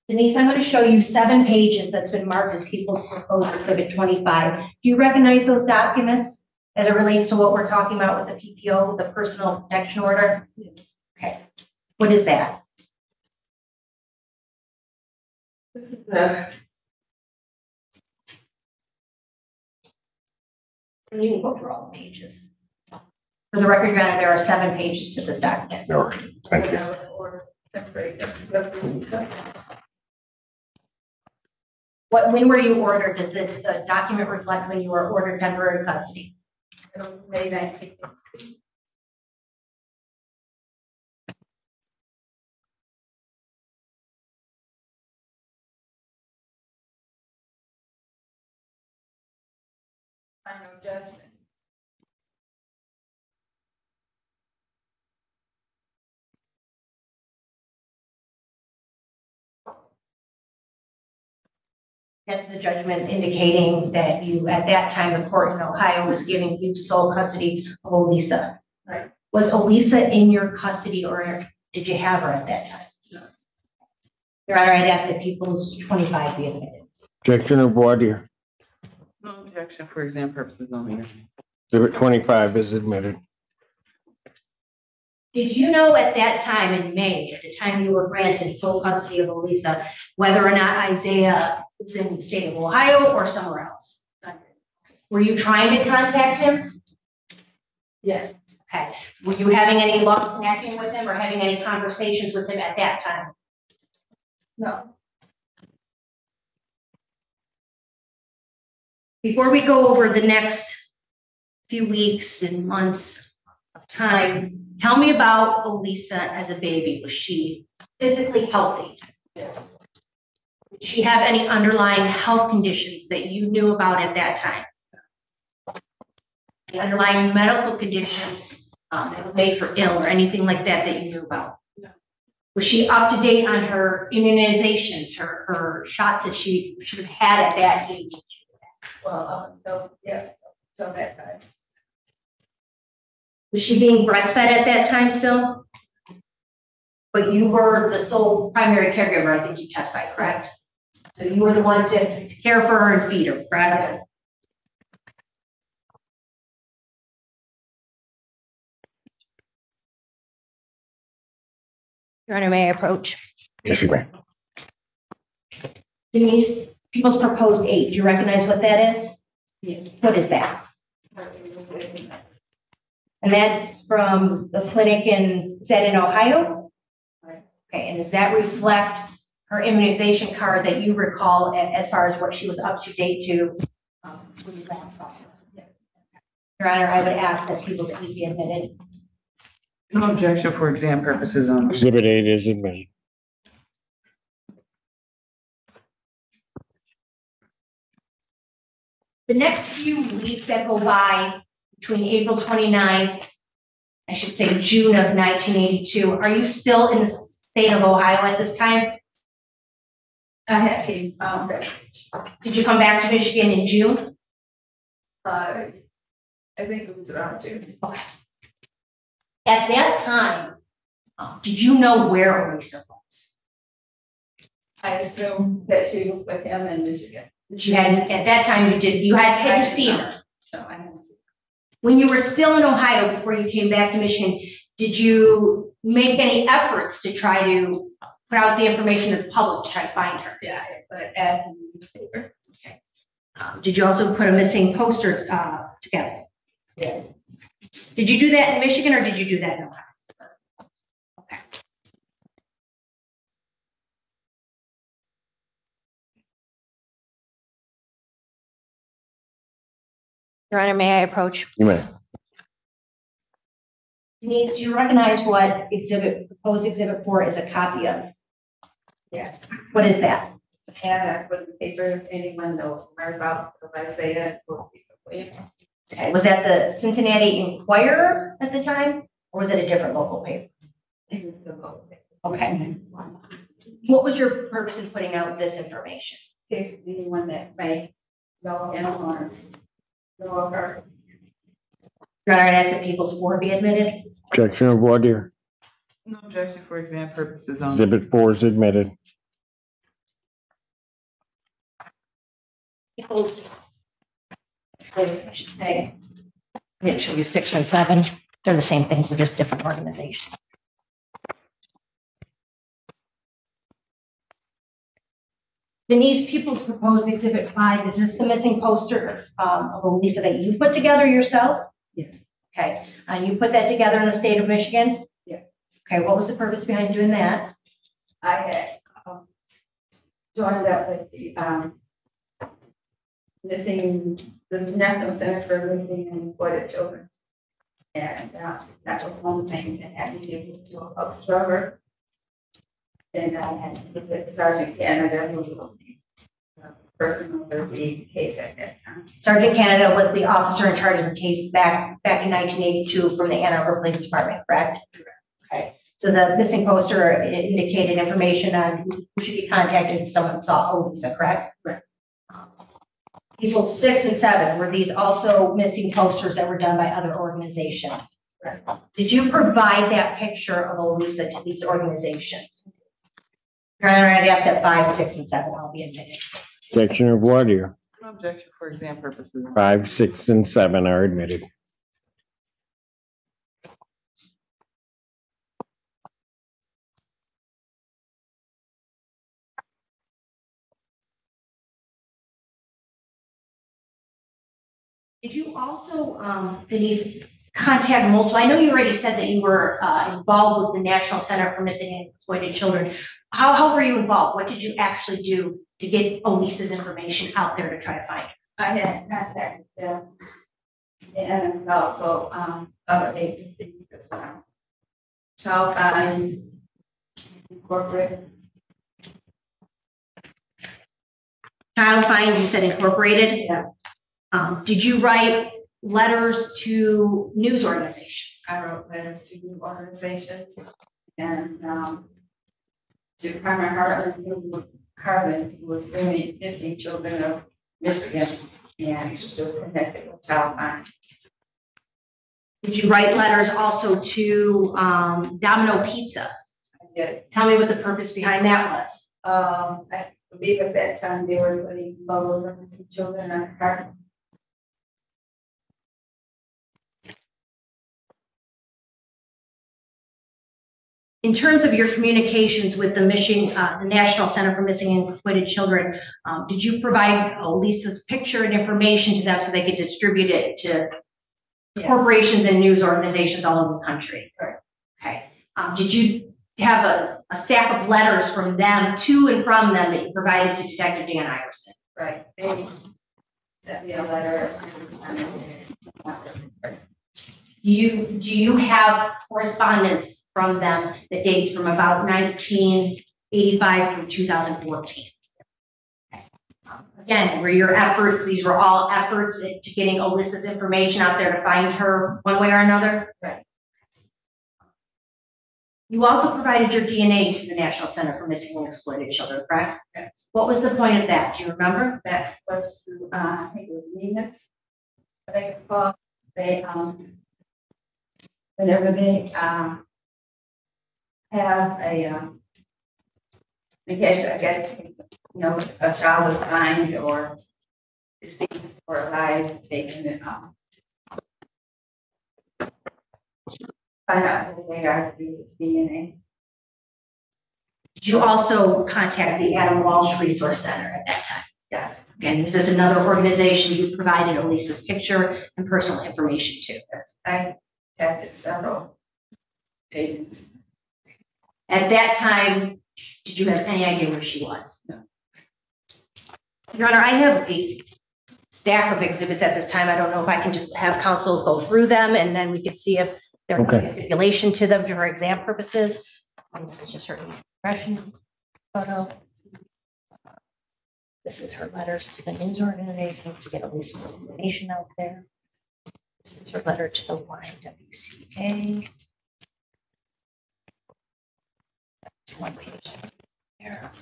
Denise, I'm going to show you 7 pages that's been marked as People's Proposed Exhibit 25. Do you recognize those documents as it relates to what we're talking about with the PPO, the Personal Protection Order? Okay. What is that? This is the. You can go through all the pages. For the record, Your Honor, there are 7 pages to this document. No, thank you. When were you ordered? Does the document reflect when you were ordered temporary custody? May 19th. Final judgment. That's the judgment indicating that you, at that time, the court in Ohio was giving you sole custody of Olisa. Right. Was Olisa in your custody, or did you have her at that time? No. Your Honor, I'd ask that People's 25 be admitted. Objection or voir dire? No objection for exam purposes only. Exhibit 25 is admitted. Did you know at that time in May, at the time you were granted sole custody of Olisa, whether or not Isaiah was in the state of Ohio or somewhere else? Were you trying to contact him? Yes. Okay. Were you having any luck connecting with him or having any conversations with him at that time? No. Before we go over the next few weeks and months of time, tell me about Olisa as a baby. Was she physically healthy? Yes. Did she have any underlying health conditions that you knew about at that time? The underlying medical conditions that would make her ill or anything like that that you knew about? No. Was she up to date on her immunizations, her shots that she should have had at that age? Well, so that time. Was she being breastfed at that time still? But you were the sole primary caregiver, I think you testified, correct? So you were the one to care for her and feed her, correct? Your Honor, may I approach? Yes, you may. Denise, people's proposed aid. Do you recognize what that is? Yeah. What is that? And that's from the clinic is that in Ohio? Right. Okay, and does that reflect her immunization card that you recall as far as what she was up to date to when you last saw her? Yeah. Your Honor, I would ask that people's aid be admitted. No objection for exam purposes only. Exhibit 8 is admitted. The next few weeks that go by between April 29th, I should say June of 1982, are you still in the state of Ohio at this time? Did you come back to Michigan in June? I think it was around June. Okay. At that time, did you know where Olisa was? I assume that she was with him in Michigan. You had, at that time, had you seen her? No, I haven't seen her. When you were still in Ohio before you came back to Michigan, did you make any efforts to try to put out the information to the public to try to find her? Yeah, I put an ad in the newspaper. Okay. Did you also put a missing poster together? Yes. Did you do that in Michigan or did you do that in Ohio? Okay. Your Honor, may I approach? You may. Denise, do you recognize what proposed exhibit 4 is a copy of? Yes. What is that? Yeah, I put the paper anyone knows about Isaiah Williams. Okay. Was that the Cincinnati Inquirer at the time, or was it a different local paper? Okay. What was your purpose in putting out this information? Anyone that may know or know of her. Your Honor, I'd ask that people's form be admitted. Objection of voir dire. No objection for exam purposes only. Exhibit 4 is admitted. People's. I should say, I'm going to show you 6 and 7. They're the same things, they're just different organizations. Denise, people's proposed exhibit 5. Is this the missing poster of Olisa that you put together yourself? Yes. Okay. And you put that together in the state of Michigan? Yeah. Okay. What was the purpose behind doing that? I had joined up with the the National Center for Missing and Exploited Children. And that was one thing that had me able to a post over. And I had the Sergeant Canada, who was the person over the case at that time. Sergeant Canada was the officer in charge of the case back in 1982 from the Ann Arbor Police Department, correct? Correct. Okay. So the missing poster indicated information on who should be contacted if someone saw Olisa, correct? Correct. People 6 and 7, were these also missing posters that were done by other organizations? Right. Did you provide that picture of Olisa to these organizations? Your Honor, I'd ask that 5, 6, and 7 all be admitted. Objection of what? No objection for exam purposes. 5, 6, and 7 are admitted. Did you also, Denise, contact multiple? I know you already said that you were involved with the National Center for Missing and Exploited Children. How were you involved? What did you actually do to get Olisa's information out there to try to find her? I had contacted them and also other agencies as well. Child Find Incorporated. Child Find, you said, Incorporated. Yeah. Did you write letters to news organizations? I wrote letters to news organizations and to Carmen Harlan, who was doing missing children of Michigan, and she was connected with Child Find. Did you write letters also to Domino's Pizza? I did. Tell me what the purpose behind that was. I believe at that time they were putting bubbles on the children on the carton. In terms of your communications with the mission, the National Center for Missing and Exploited Children, did you provide Olisa's picture and information to them so they could distribute it to corporations and news organizations all over the country? Right. Okay. Did you have a stack of letters from them to and from them that you provided to Detective Dan Iverson? Right. They sent me a letter. Do you have correspondence from them that dates from about 1985 through 2014? Again, were your efforts, these were all efforts to getting Olisa's information out there to find her one way or another? Right. You also provided your DNA to the National Center for Missing and Exploited Children, correct? Yes. What was the point of that? Do you remember? That was to, I think it was Venus. They called, whenever they have a a child is blind or deceased or alive, they can find out who they are through DNA. Did you also contact the Adam Walsh Resource Center at that time? Yes. Again, this is another organization you provided Olisa's picture and personal information to. Yes. I contacted several agents. At that time, did you have any idea where she was? No. Your Honor, I have a stack of exhibits at this time. I don't know if I can just have counsel go through them, and then we can see if there is any stipulation to them for exam purposes. This is just her impression photo. This is her letters to the news organization to get at least some information out there. This is her letter to the YWCA. One page there.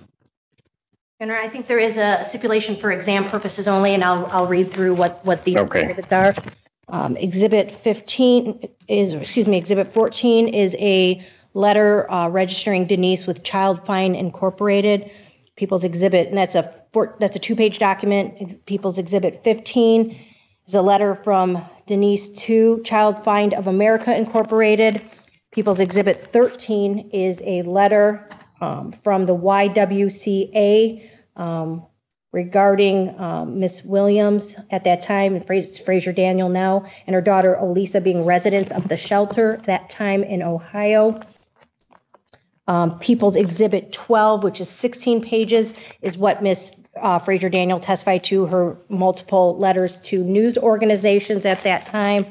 And I think there is a stipulation for exam purposes only, and I'll read through what these exhibits are. Exhibit 14 is a letter registering Denise with Child Find Incorporated, People's Exhibit, and that's a two-page document. People's Exhibit 15 is a letter from Denise to Child Find of America Incorporated. People's Exhibit 13 is a letter from the YWCA regarding Miss Williams at that time, and Frazier-Daniel now, and her daughter Olisa being residents of the shelter that time in Ohio. People's Exhibit 12, which is 16 pages, is what Miss Frazier-Daniel testified to, her multiple letters to news organizations at that time.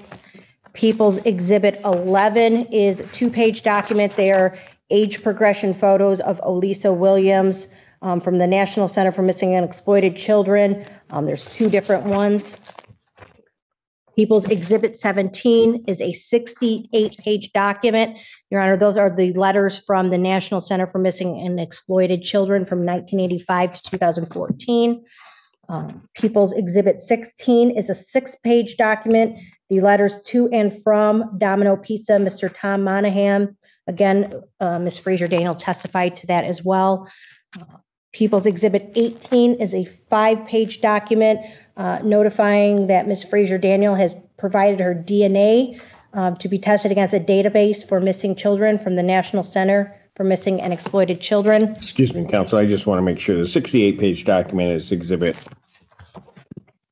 People's Exhibit 11 is a two-page document. They are age progression photos of Olisa Williams from the National Center for Missing and Exploited Children. There's two different ones. People's Exhibit 17 is a 68-page document. Your Honor, those are the letters from the National Center for Missing and Exploited Children from 1985 to 2014. People's Exhibit 16 is a 6-page document. The letters to and from Domino Pizza, Mr. Tom Monahan. Again, Ms. Frazier-Daniel testified to that as well. People's Exhibit 18 is a 5-page document notifying that Ms. Frazier-Daniel has provided her DNA to be tested against a database for missing children from the National Center for Missing and Exploited Children. Excuse me, counsel, I just want to make sure the 68-page document is exhibit.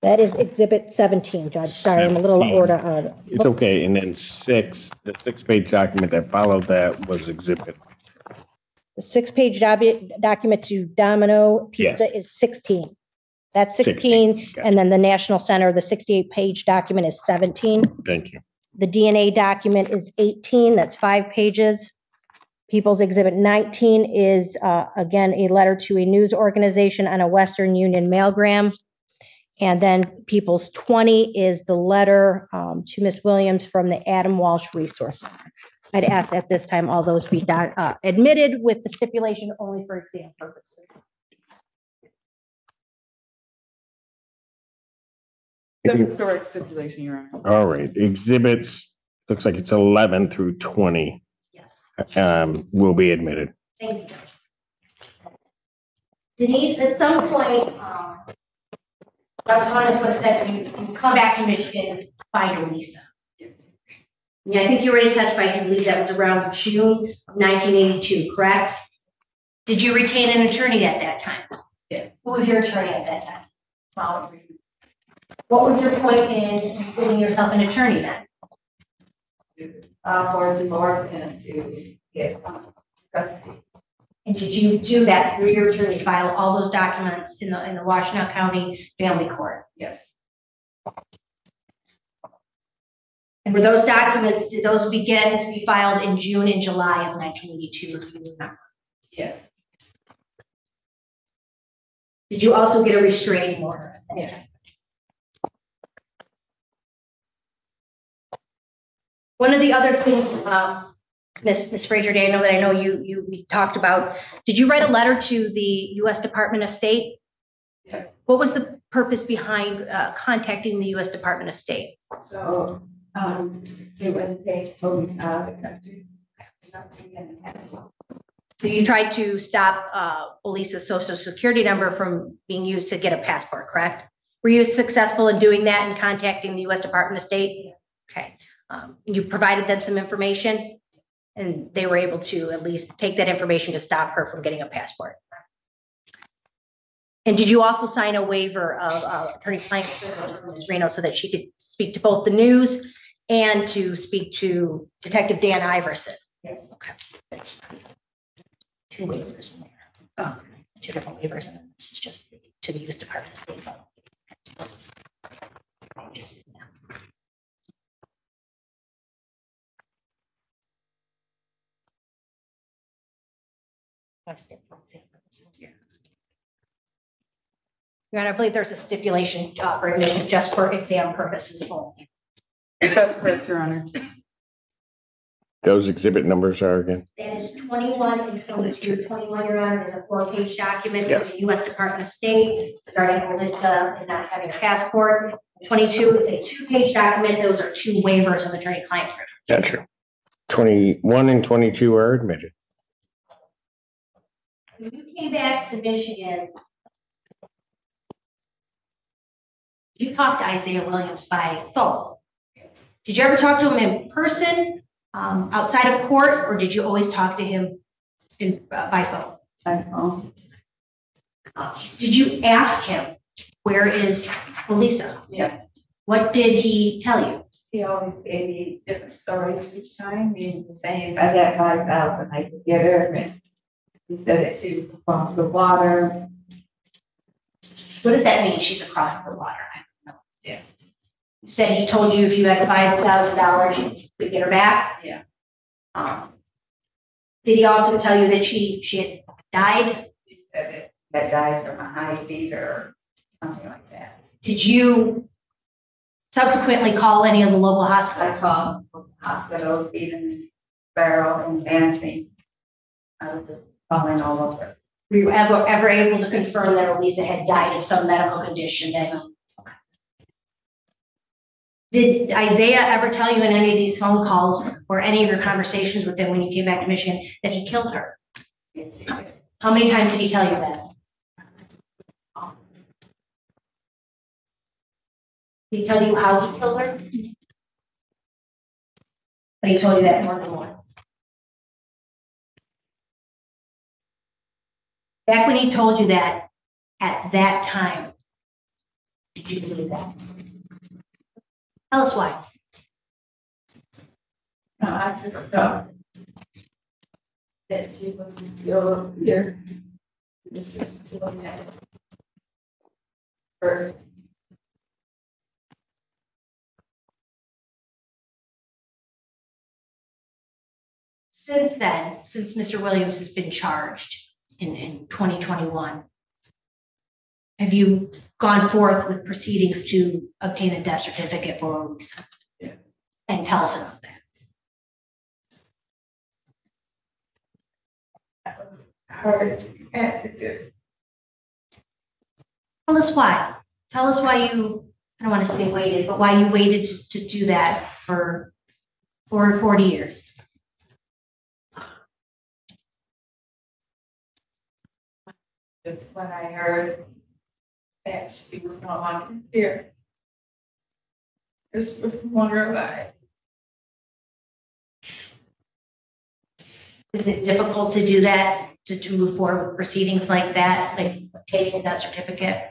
That is Exhibit 17, Judge. Sorry, I'm a little out of order. It's okay. And then the 6-page document that followed that was Exhibit. The 6-page document to Domino Pizza is 16. That's 16. Gotcha. And then the National Center, the 68-page document is 17. Thank you. The DNA document is 18. That's 5 pages. People's Exhibit 19 is, again, a letter to a news organization on a Western Union mailgram. And then People's 20 is the letter to Ms. Williams from the Adam Walsh Resource Center. I'd ask at this time all those be admitted with the stipulation only for exam purposes. The historic stipulation, Your Honor. All right. Exhibits, looks like it's 11 through 20. Yes. Will be admitted. Thank you. Denise, at some point, Autonomous was said you come back to Michigan and find Olisa. Yeah, I think you already testified, I believe that was around June of 1982, correct? Did you retain an attorney at that time? Yeah. Who was your attorney at that time? Molly. What was your point in giving yourself an attorney then? For divorce and to get custody. And did you do that through your attorney, file all those documents in the Washtenaw County Family Court? Yes. And were those documents, did those begin to be filed in June and July of 1982, if you remember? Yes. Did you also get a restraining order? Yes. One of the other things, Ms. Frazier-Daniel, that I know we talked about, did you write a letter to the U.S. Department of State? Yes. What was the purpose behind contacting the U.S. Department of State? So, they wouldn't take the country. So you tried to stop Olisa's social security number from being used to get a passport, correct? Were you successful in doing that and contacting the U.S. Department of State? Okay. You provided them some information and they were able to at least take that information to stop her from getting a passport. And did you also sign a waiver of attorney-client privilege for Ms. Reno so that she could speak to both the news and to speak to Detective Dan Iverson? Yes. Okay. That's two waivers in there. Oh, two different waivers, and this is just to the U.S. Department of State level. Yeah. Your Honor, I believe there's a stipulation for admission just for exam purposes only. That's correct, Your Honor. Those exhibit numbers are again? That is 21 and 22. 21, Your Honor, is a 4-page document from the U.S. Department of State regarding Olisa not having a passport. 22 is a 2-page document. Those are two waivers of attorney-client privilege. That's true. 21 and 22 are admitted. When you came back to Michigan, you talked to Isaiah Williams by phone. Did you ever talk to him in person, outside of court, or did you always talk to him by phone? By phone. Did you ask him, where is Olisa? Yeah. What did he tell you? He always gave me different stories each time. He was saying, if I got 5,000, I could get her. And he said that she was across the water. What does that mean, she's across the water? I don't know. Yeah. You said he told you if you had $5,000, you could get her back? Yeah. Did he also tell you that she had died? He said it, that died from a high fever or something like that. Did you subsequently call any of the local hospitals? I called hospitals, even Barrow and Banting. I was just calling all over. Were you ever able to confirm that Olisa had died of some medical condition? Did Isaiah ever tell you in any of these phone calls or any of your conversations with him when you came back to Michigan that he killed her? How many times did he tell you that? Did he tell you how he killed her? But he told you that more than once. Back when he told you that, at that time, did you believe that? Tell us why. No, I just thought that she was still here. Just looking at her. since then, since Mr. Williams has been charged in 2021, have you gone forth with proceedings to obtain a death certificate for Olisa? Yeah. And tell us about that. Tell us why. Tell us why you, I don't want to say waited, but why you waited to do that for 40 years. It's when I heard that she was no longer here. This was wonder why. Is it difficult to do that, to move forward with proceedings like that, like taking that certificate?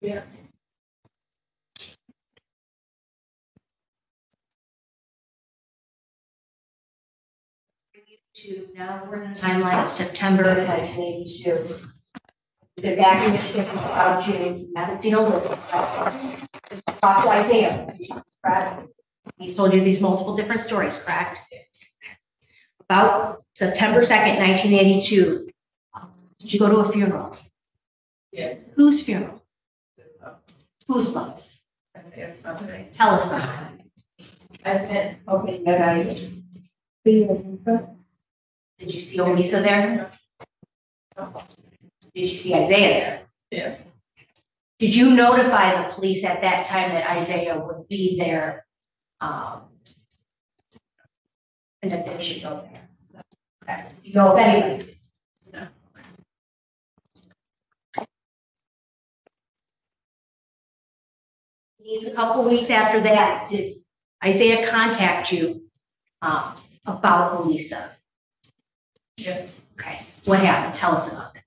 Yeah. To now we're in a timeline of September, had made to the recognition of opportunity. Haven't seen Olisa. Talk to Isaiah. Correct? He's told you these multiple different stories, correct? About September 2nd, 1982, did you go to a funeral? Yes. Whose funeral? Whose mother's? Okay. Tell us about that. I've been hoping that I see Olisa. Did you see Olisa there? Did you see Isaiah there? Yeah. Did you notify the police at that time that Isaiah would be there and that they should go there? Okay. You know, if anybody. No. Just a couple weeks after that, did Isaiah contact you about Olisa? Yeah. Okay. What happened? Tell us about it.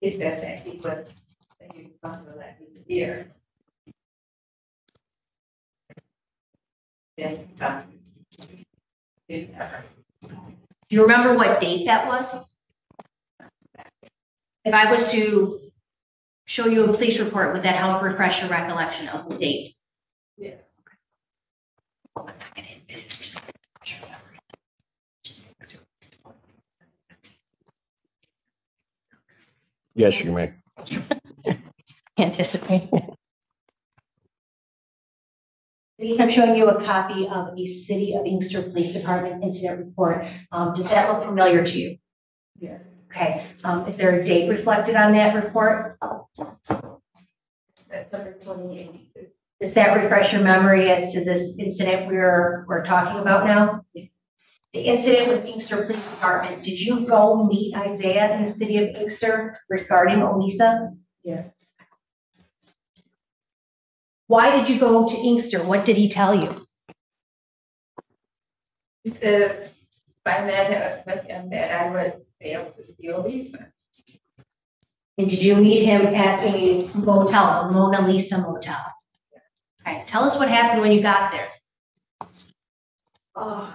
It's best that he was responsible that he was here. Do you remember what date that was? If I was to show you a police report, would that help refresh your recollection of the date? Yeah. Okay. I'm not going to admit it. Just yes, you may. Anticipate. I'm showing you a copy of the City of Inkster Police Department incident report. Does that look familiar to you? Yeah. Okay. Is there a date reflected on that report? September 28th. Does that refresh your memory as to this incident we're talking about now? Yeah. The incident with Inkster Police Department. Did you go meet Isaiah in the City of Inkster regarding Olisa? Yeah. Why did you go to Inkster? What did he tell you? He said, if I met him, that I would fail to see Olisa. And did you meet him at a motel, a Mona Lisa motel? Right. Tell us what happened when you got there. Oh,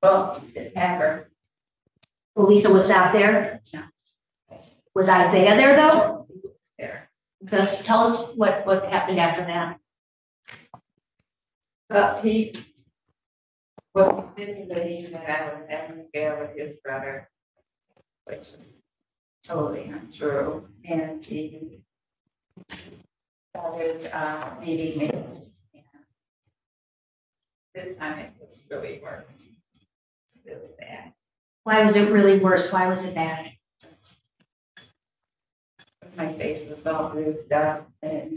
well, it happened. Olisa was not there? No. Was Isaiah there, though? He was there. Because tell us what happened after that. Well, he was insinuating that I was having an affair with his brother, which was totally untrue. And he started leaving me. Yeah. This time it was really worse. It was bad. Why was it really worse? Why was it bad? My face was all bruised up and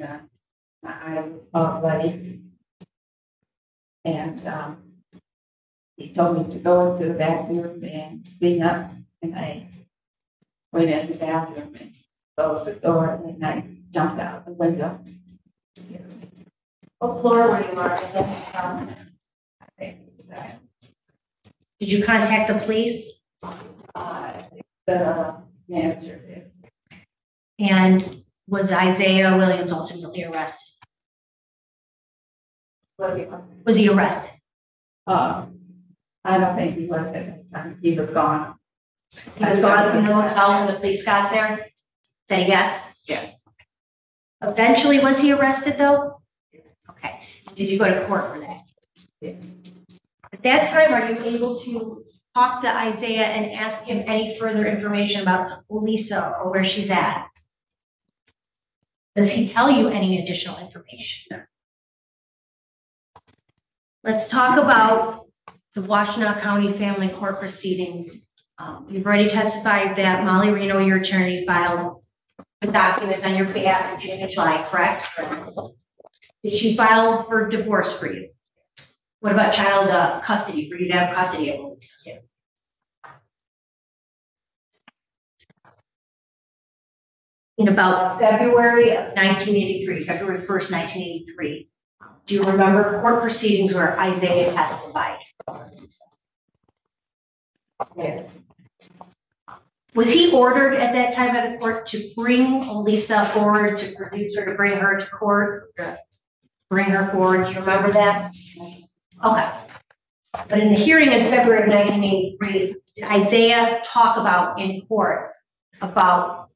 my eyes were all bloody. And he told me to go into the bathroom and clean up. And I went into the bathroom and closed the door and I jumped out the window. Yeah. What floor were you on? Did you contact the police? The manager did. And was Isaiah Williams ultimately arrested? Was he arrested? I don't think he was at that time. He was gone. He was gone from the hotel when the police got there? Say yes? Yeah. Eventually, was he arrested, though? Okay. Did you go to court for that? Yeah. At that time, are you able to talk to Isaiah and ask him any further information about Olisa or where she's at? Does he tell you any additional information? Let's talk about the Washtenaw County Family Court proceedings. You've already testified that Molly Reno, your attorney, filed the documents on your behalf in June and July, correct? Did she file for divorce for you? What about child custody, for you to have custody of Olisa? Yeah. In about February of 1983, February 1st, 1983, do you remember court proceedings where Isaiah testified? Yeah. Was he ordered at that time by the court to bring Olisa forward, to produce her, to bring her to court, to bring her forward? Do you remember that? Okay. But in the hearing in February of 1983, did Isaiah talk about in court about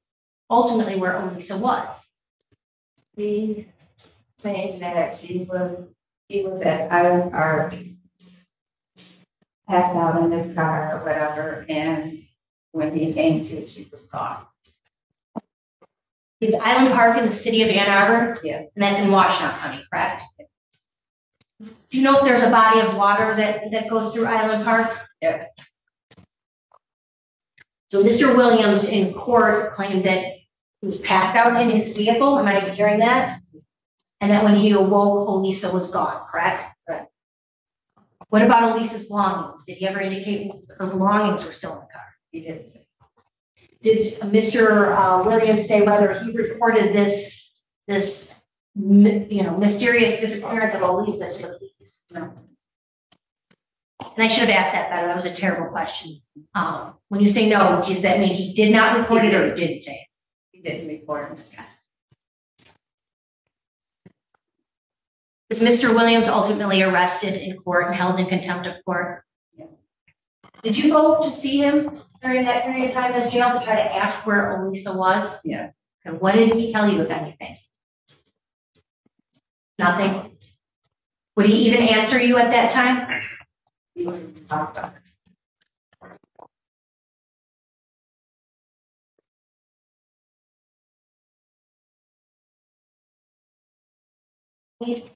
ultimately where Olisa was? He saying that he was at Island Park, passed out in his car or whatever, and when he came to, she was gone. Is Island Park in the city of Ann Arbor? Yeah. And that's in Washtenaw County, correct? Do you know if there's a body of water that goes through Island Park? Yeah. So Mr. Williams in court claimed that he was passed out in his vehicle. Am I hearing that? And that when he awoke, Olisa was gone, correct? Right. What about Olisa's belongings? Did he ever indicate her belongings were still in the car? He didn't say. Did Mr. Williams say whether he reported this mysterious disappearance of Olisa to the police? No. And I should have asked that better. That was a terrible question. When you say no, does that mean he did not report it or he didn't say it? He didn't report it. Was Mr. Williams ultimately arrested in court and held in contempt of court? Yeah. Did you go to see him during that period of time in jail to try to ask where Olisa was? Yeah. And what did he tell you, if anything? Nothing. Would he even answer you at that time? He wouldn't talk about it.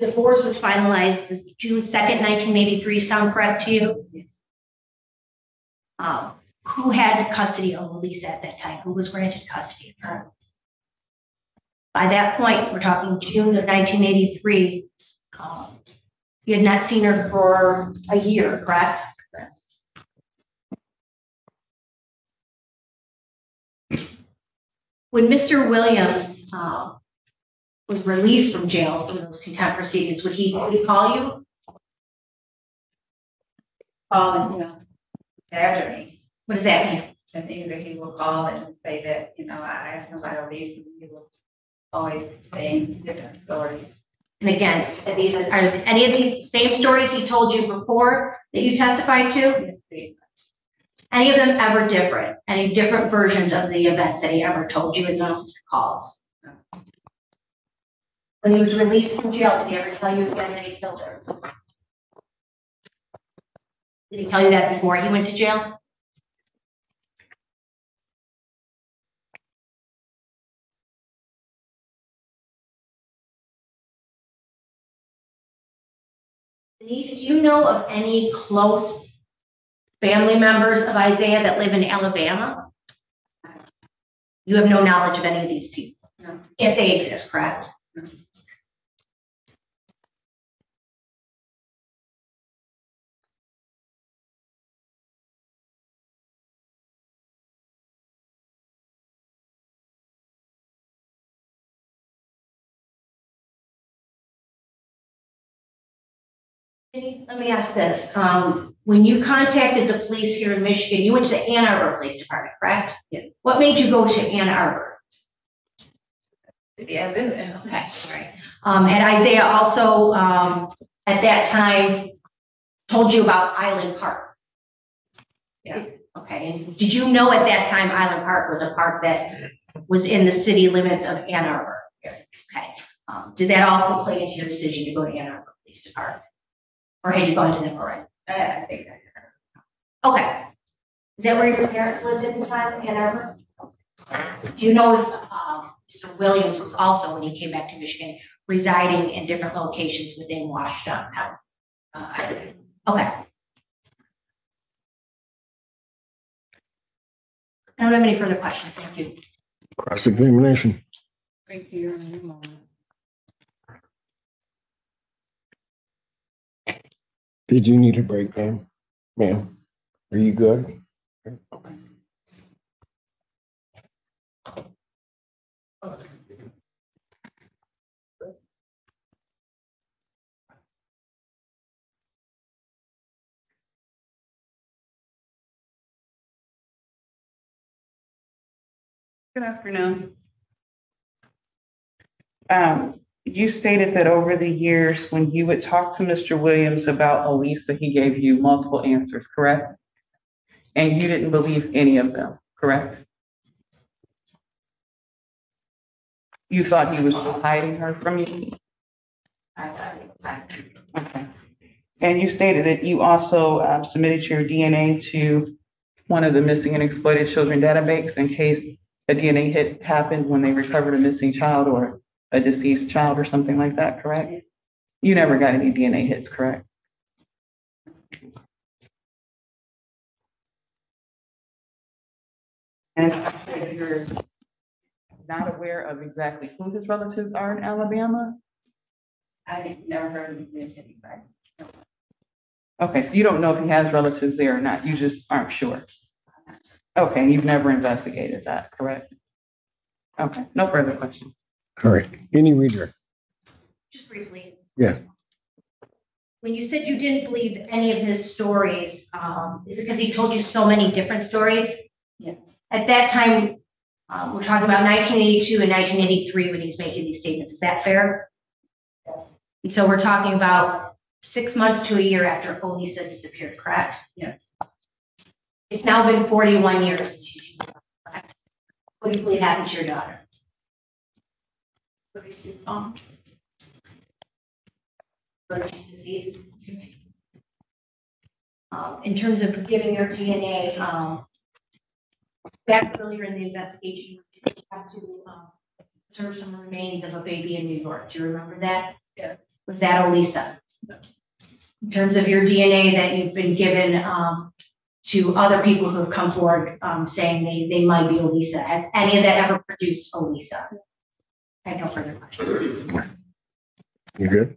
Divorce was finalized. Does June 2nd, 1983 sound correct to you? Yeah. Who had custody of Olisa at that time? Who was granted custody of her? By that point, we're talking June of 1983. You had not seen her for a year, correct? When Mr. Williams was released from jail for those contempt proceedings, would he call you? Call and, exaggerate. What does that mean? And either he will call and say that, I asked him about Olisa, and he will always say different stories. And again, are any of these same stories he told you before that you testified to? Yes. Any of them ever different? Any different versions of the events that he ever told you in those calls? No. When he was released from jail, did he ever tell you again that he killed her? Did he tell you that before he went to jail? Denise, do you know of any close family members of Isaiah that live in Alabama? You have no knowledge of any of these people, no. If they exist, correct? No. Let me ask this. When you contacted the police here in Michigan, you went to the Ann Arbor Police Department, correct? Yeah. What made you go to Ann Arbor? Yeah, I've been there. Okay, all right. Had Isaiah also at that time told you about Island Park? Yeah. Okay. And did you know at that time Island Park was a park that was in the city limits of Ann Arbor? Yeah. Okay. Did that also play into your decision to go to Ann Arbor Police Department? Or had you gone to them already? I think I did. Okay. Is that where your parents lived at the time, Ann Arbor? Do you know if Mr. Williams was also, when he came back to Michigan, residing in different locations within Washtenaw County? I did. Okay. I don't have any further questions. Thank you. Cross-examination. Thank you. Did you need a break, ma'am? Ma'am, are you good? Okay. Good afternoon. You stated that over the years, when you would talk to Mr. Williams about Olisa, he gave you multiple answers, correct? And you didn't believe any of them, correct? You thought he was hiding her from you? I thought he was hiding. Okay. And you stated that you also submitted your DNA to one of the missing and exploited children database in case a DNA hit happened when they recovered a missing child or a deceased child or something like that, correct? You never got any DNA hits, correct? And you're not aware of exactly who his relatives are in Alabama? I never heard of anybody. Okay, so you don't know if he has relatives there or not. You just aren't sure. Okay, and you've never investigated that, correct? Okay, no further questions. All right, any reader? Just briefly. Yeah. When you said you didn't believe any of his stories, is it because he told you so many different stories? Yes. At that time, we're talking about 1982 and 1983 when he's making these statements. Is that fair? Yes. And so we're talking about 6 months to a year after Olisa disappeared, correct? Yes. It's now been 41 years since you've seen her. What do you believe happened to your daughter? What if she's gone? What if she's deceased? In terms of giving your DNA, back earlier in the investigation, you have to serve some remains of a baby in New York. Do you remember that? Yeah. Was that Olisa? No. In terms of your DNA that you've been given to other people who have come forward saying they might be Olisa. Has any of that ever produced Olisa? I have no further questions. You good?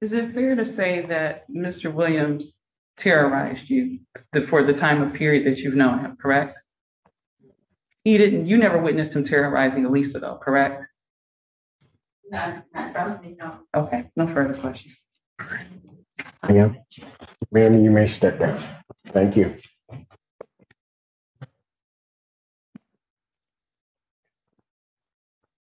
Is it fair to say that Mr. Williams terrorized you for the time of period that you've known him, correct? He didn't, you never witnessed him terrorizing Olisa though, correct? No, not probably, no. Okay, no further questions. Ma'am, you may step down. Thank you.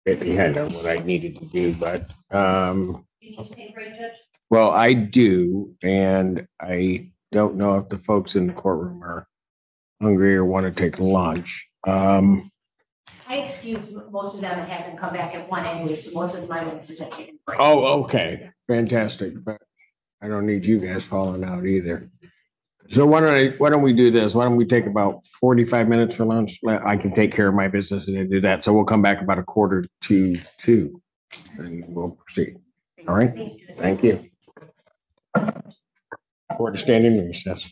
At the end of what I needed to do, but you need to take a break, Judge? Well, I do, and I don't know if the folks in the courtroom are hungry or want to take lunch. I excused most of them and had them come back at 1 anyway, so most of my witnesses have taken a break. Oh, okay, fantastic. But I don't need you guys falling out either. So why don't we do this? Why don't we take about 45 minutes for lunch? I can take care of my business and then do that. So we'll come back about 1:45 and we'll proceed. All right. Thank you. Court is standing recess.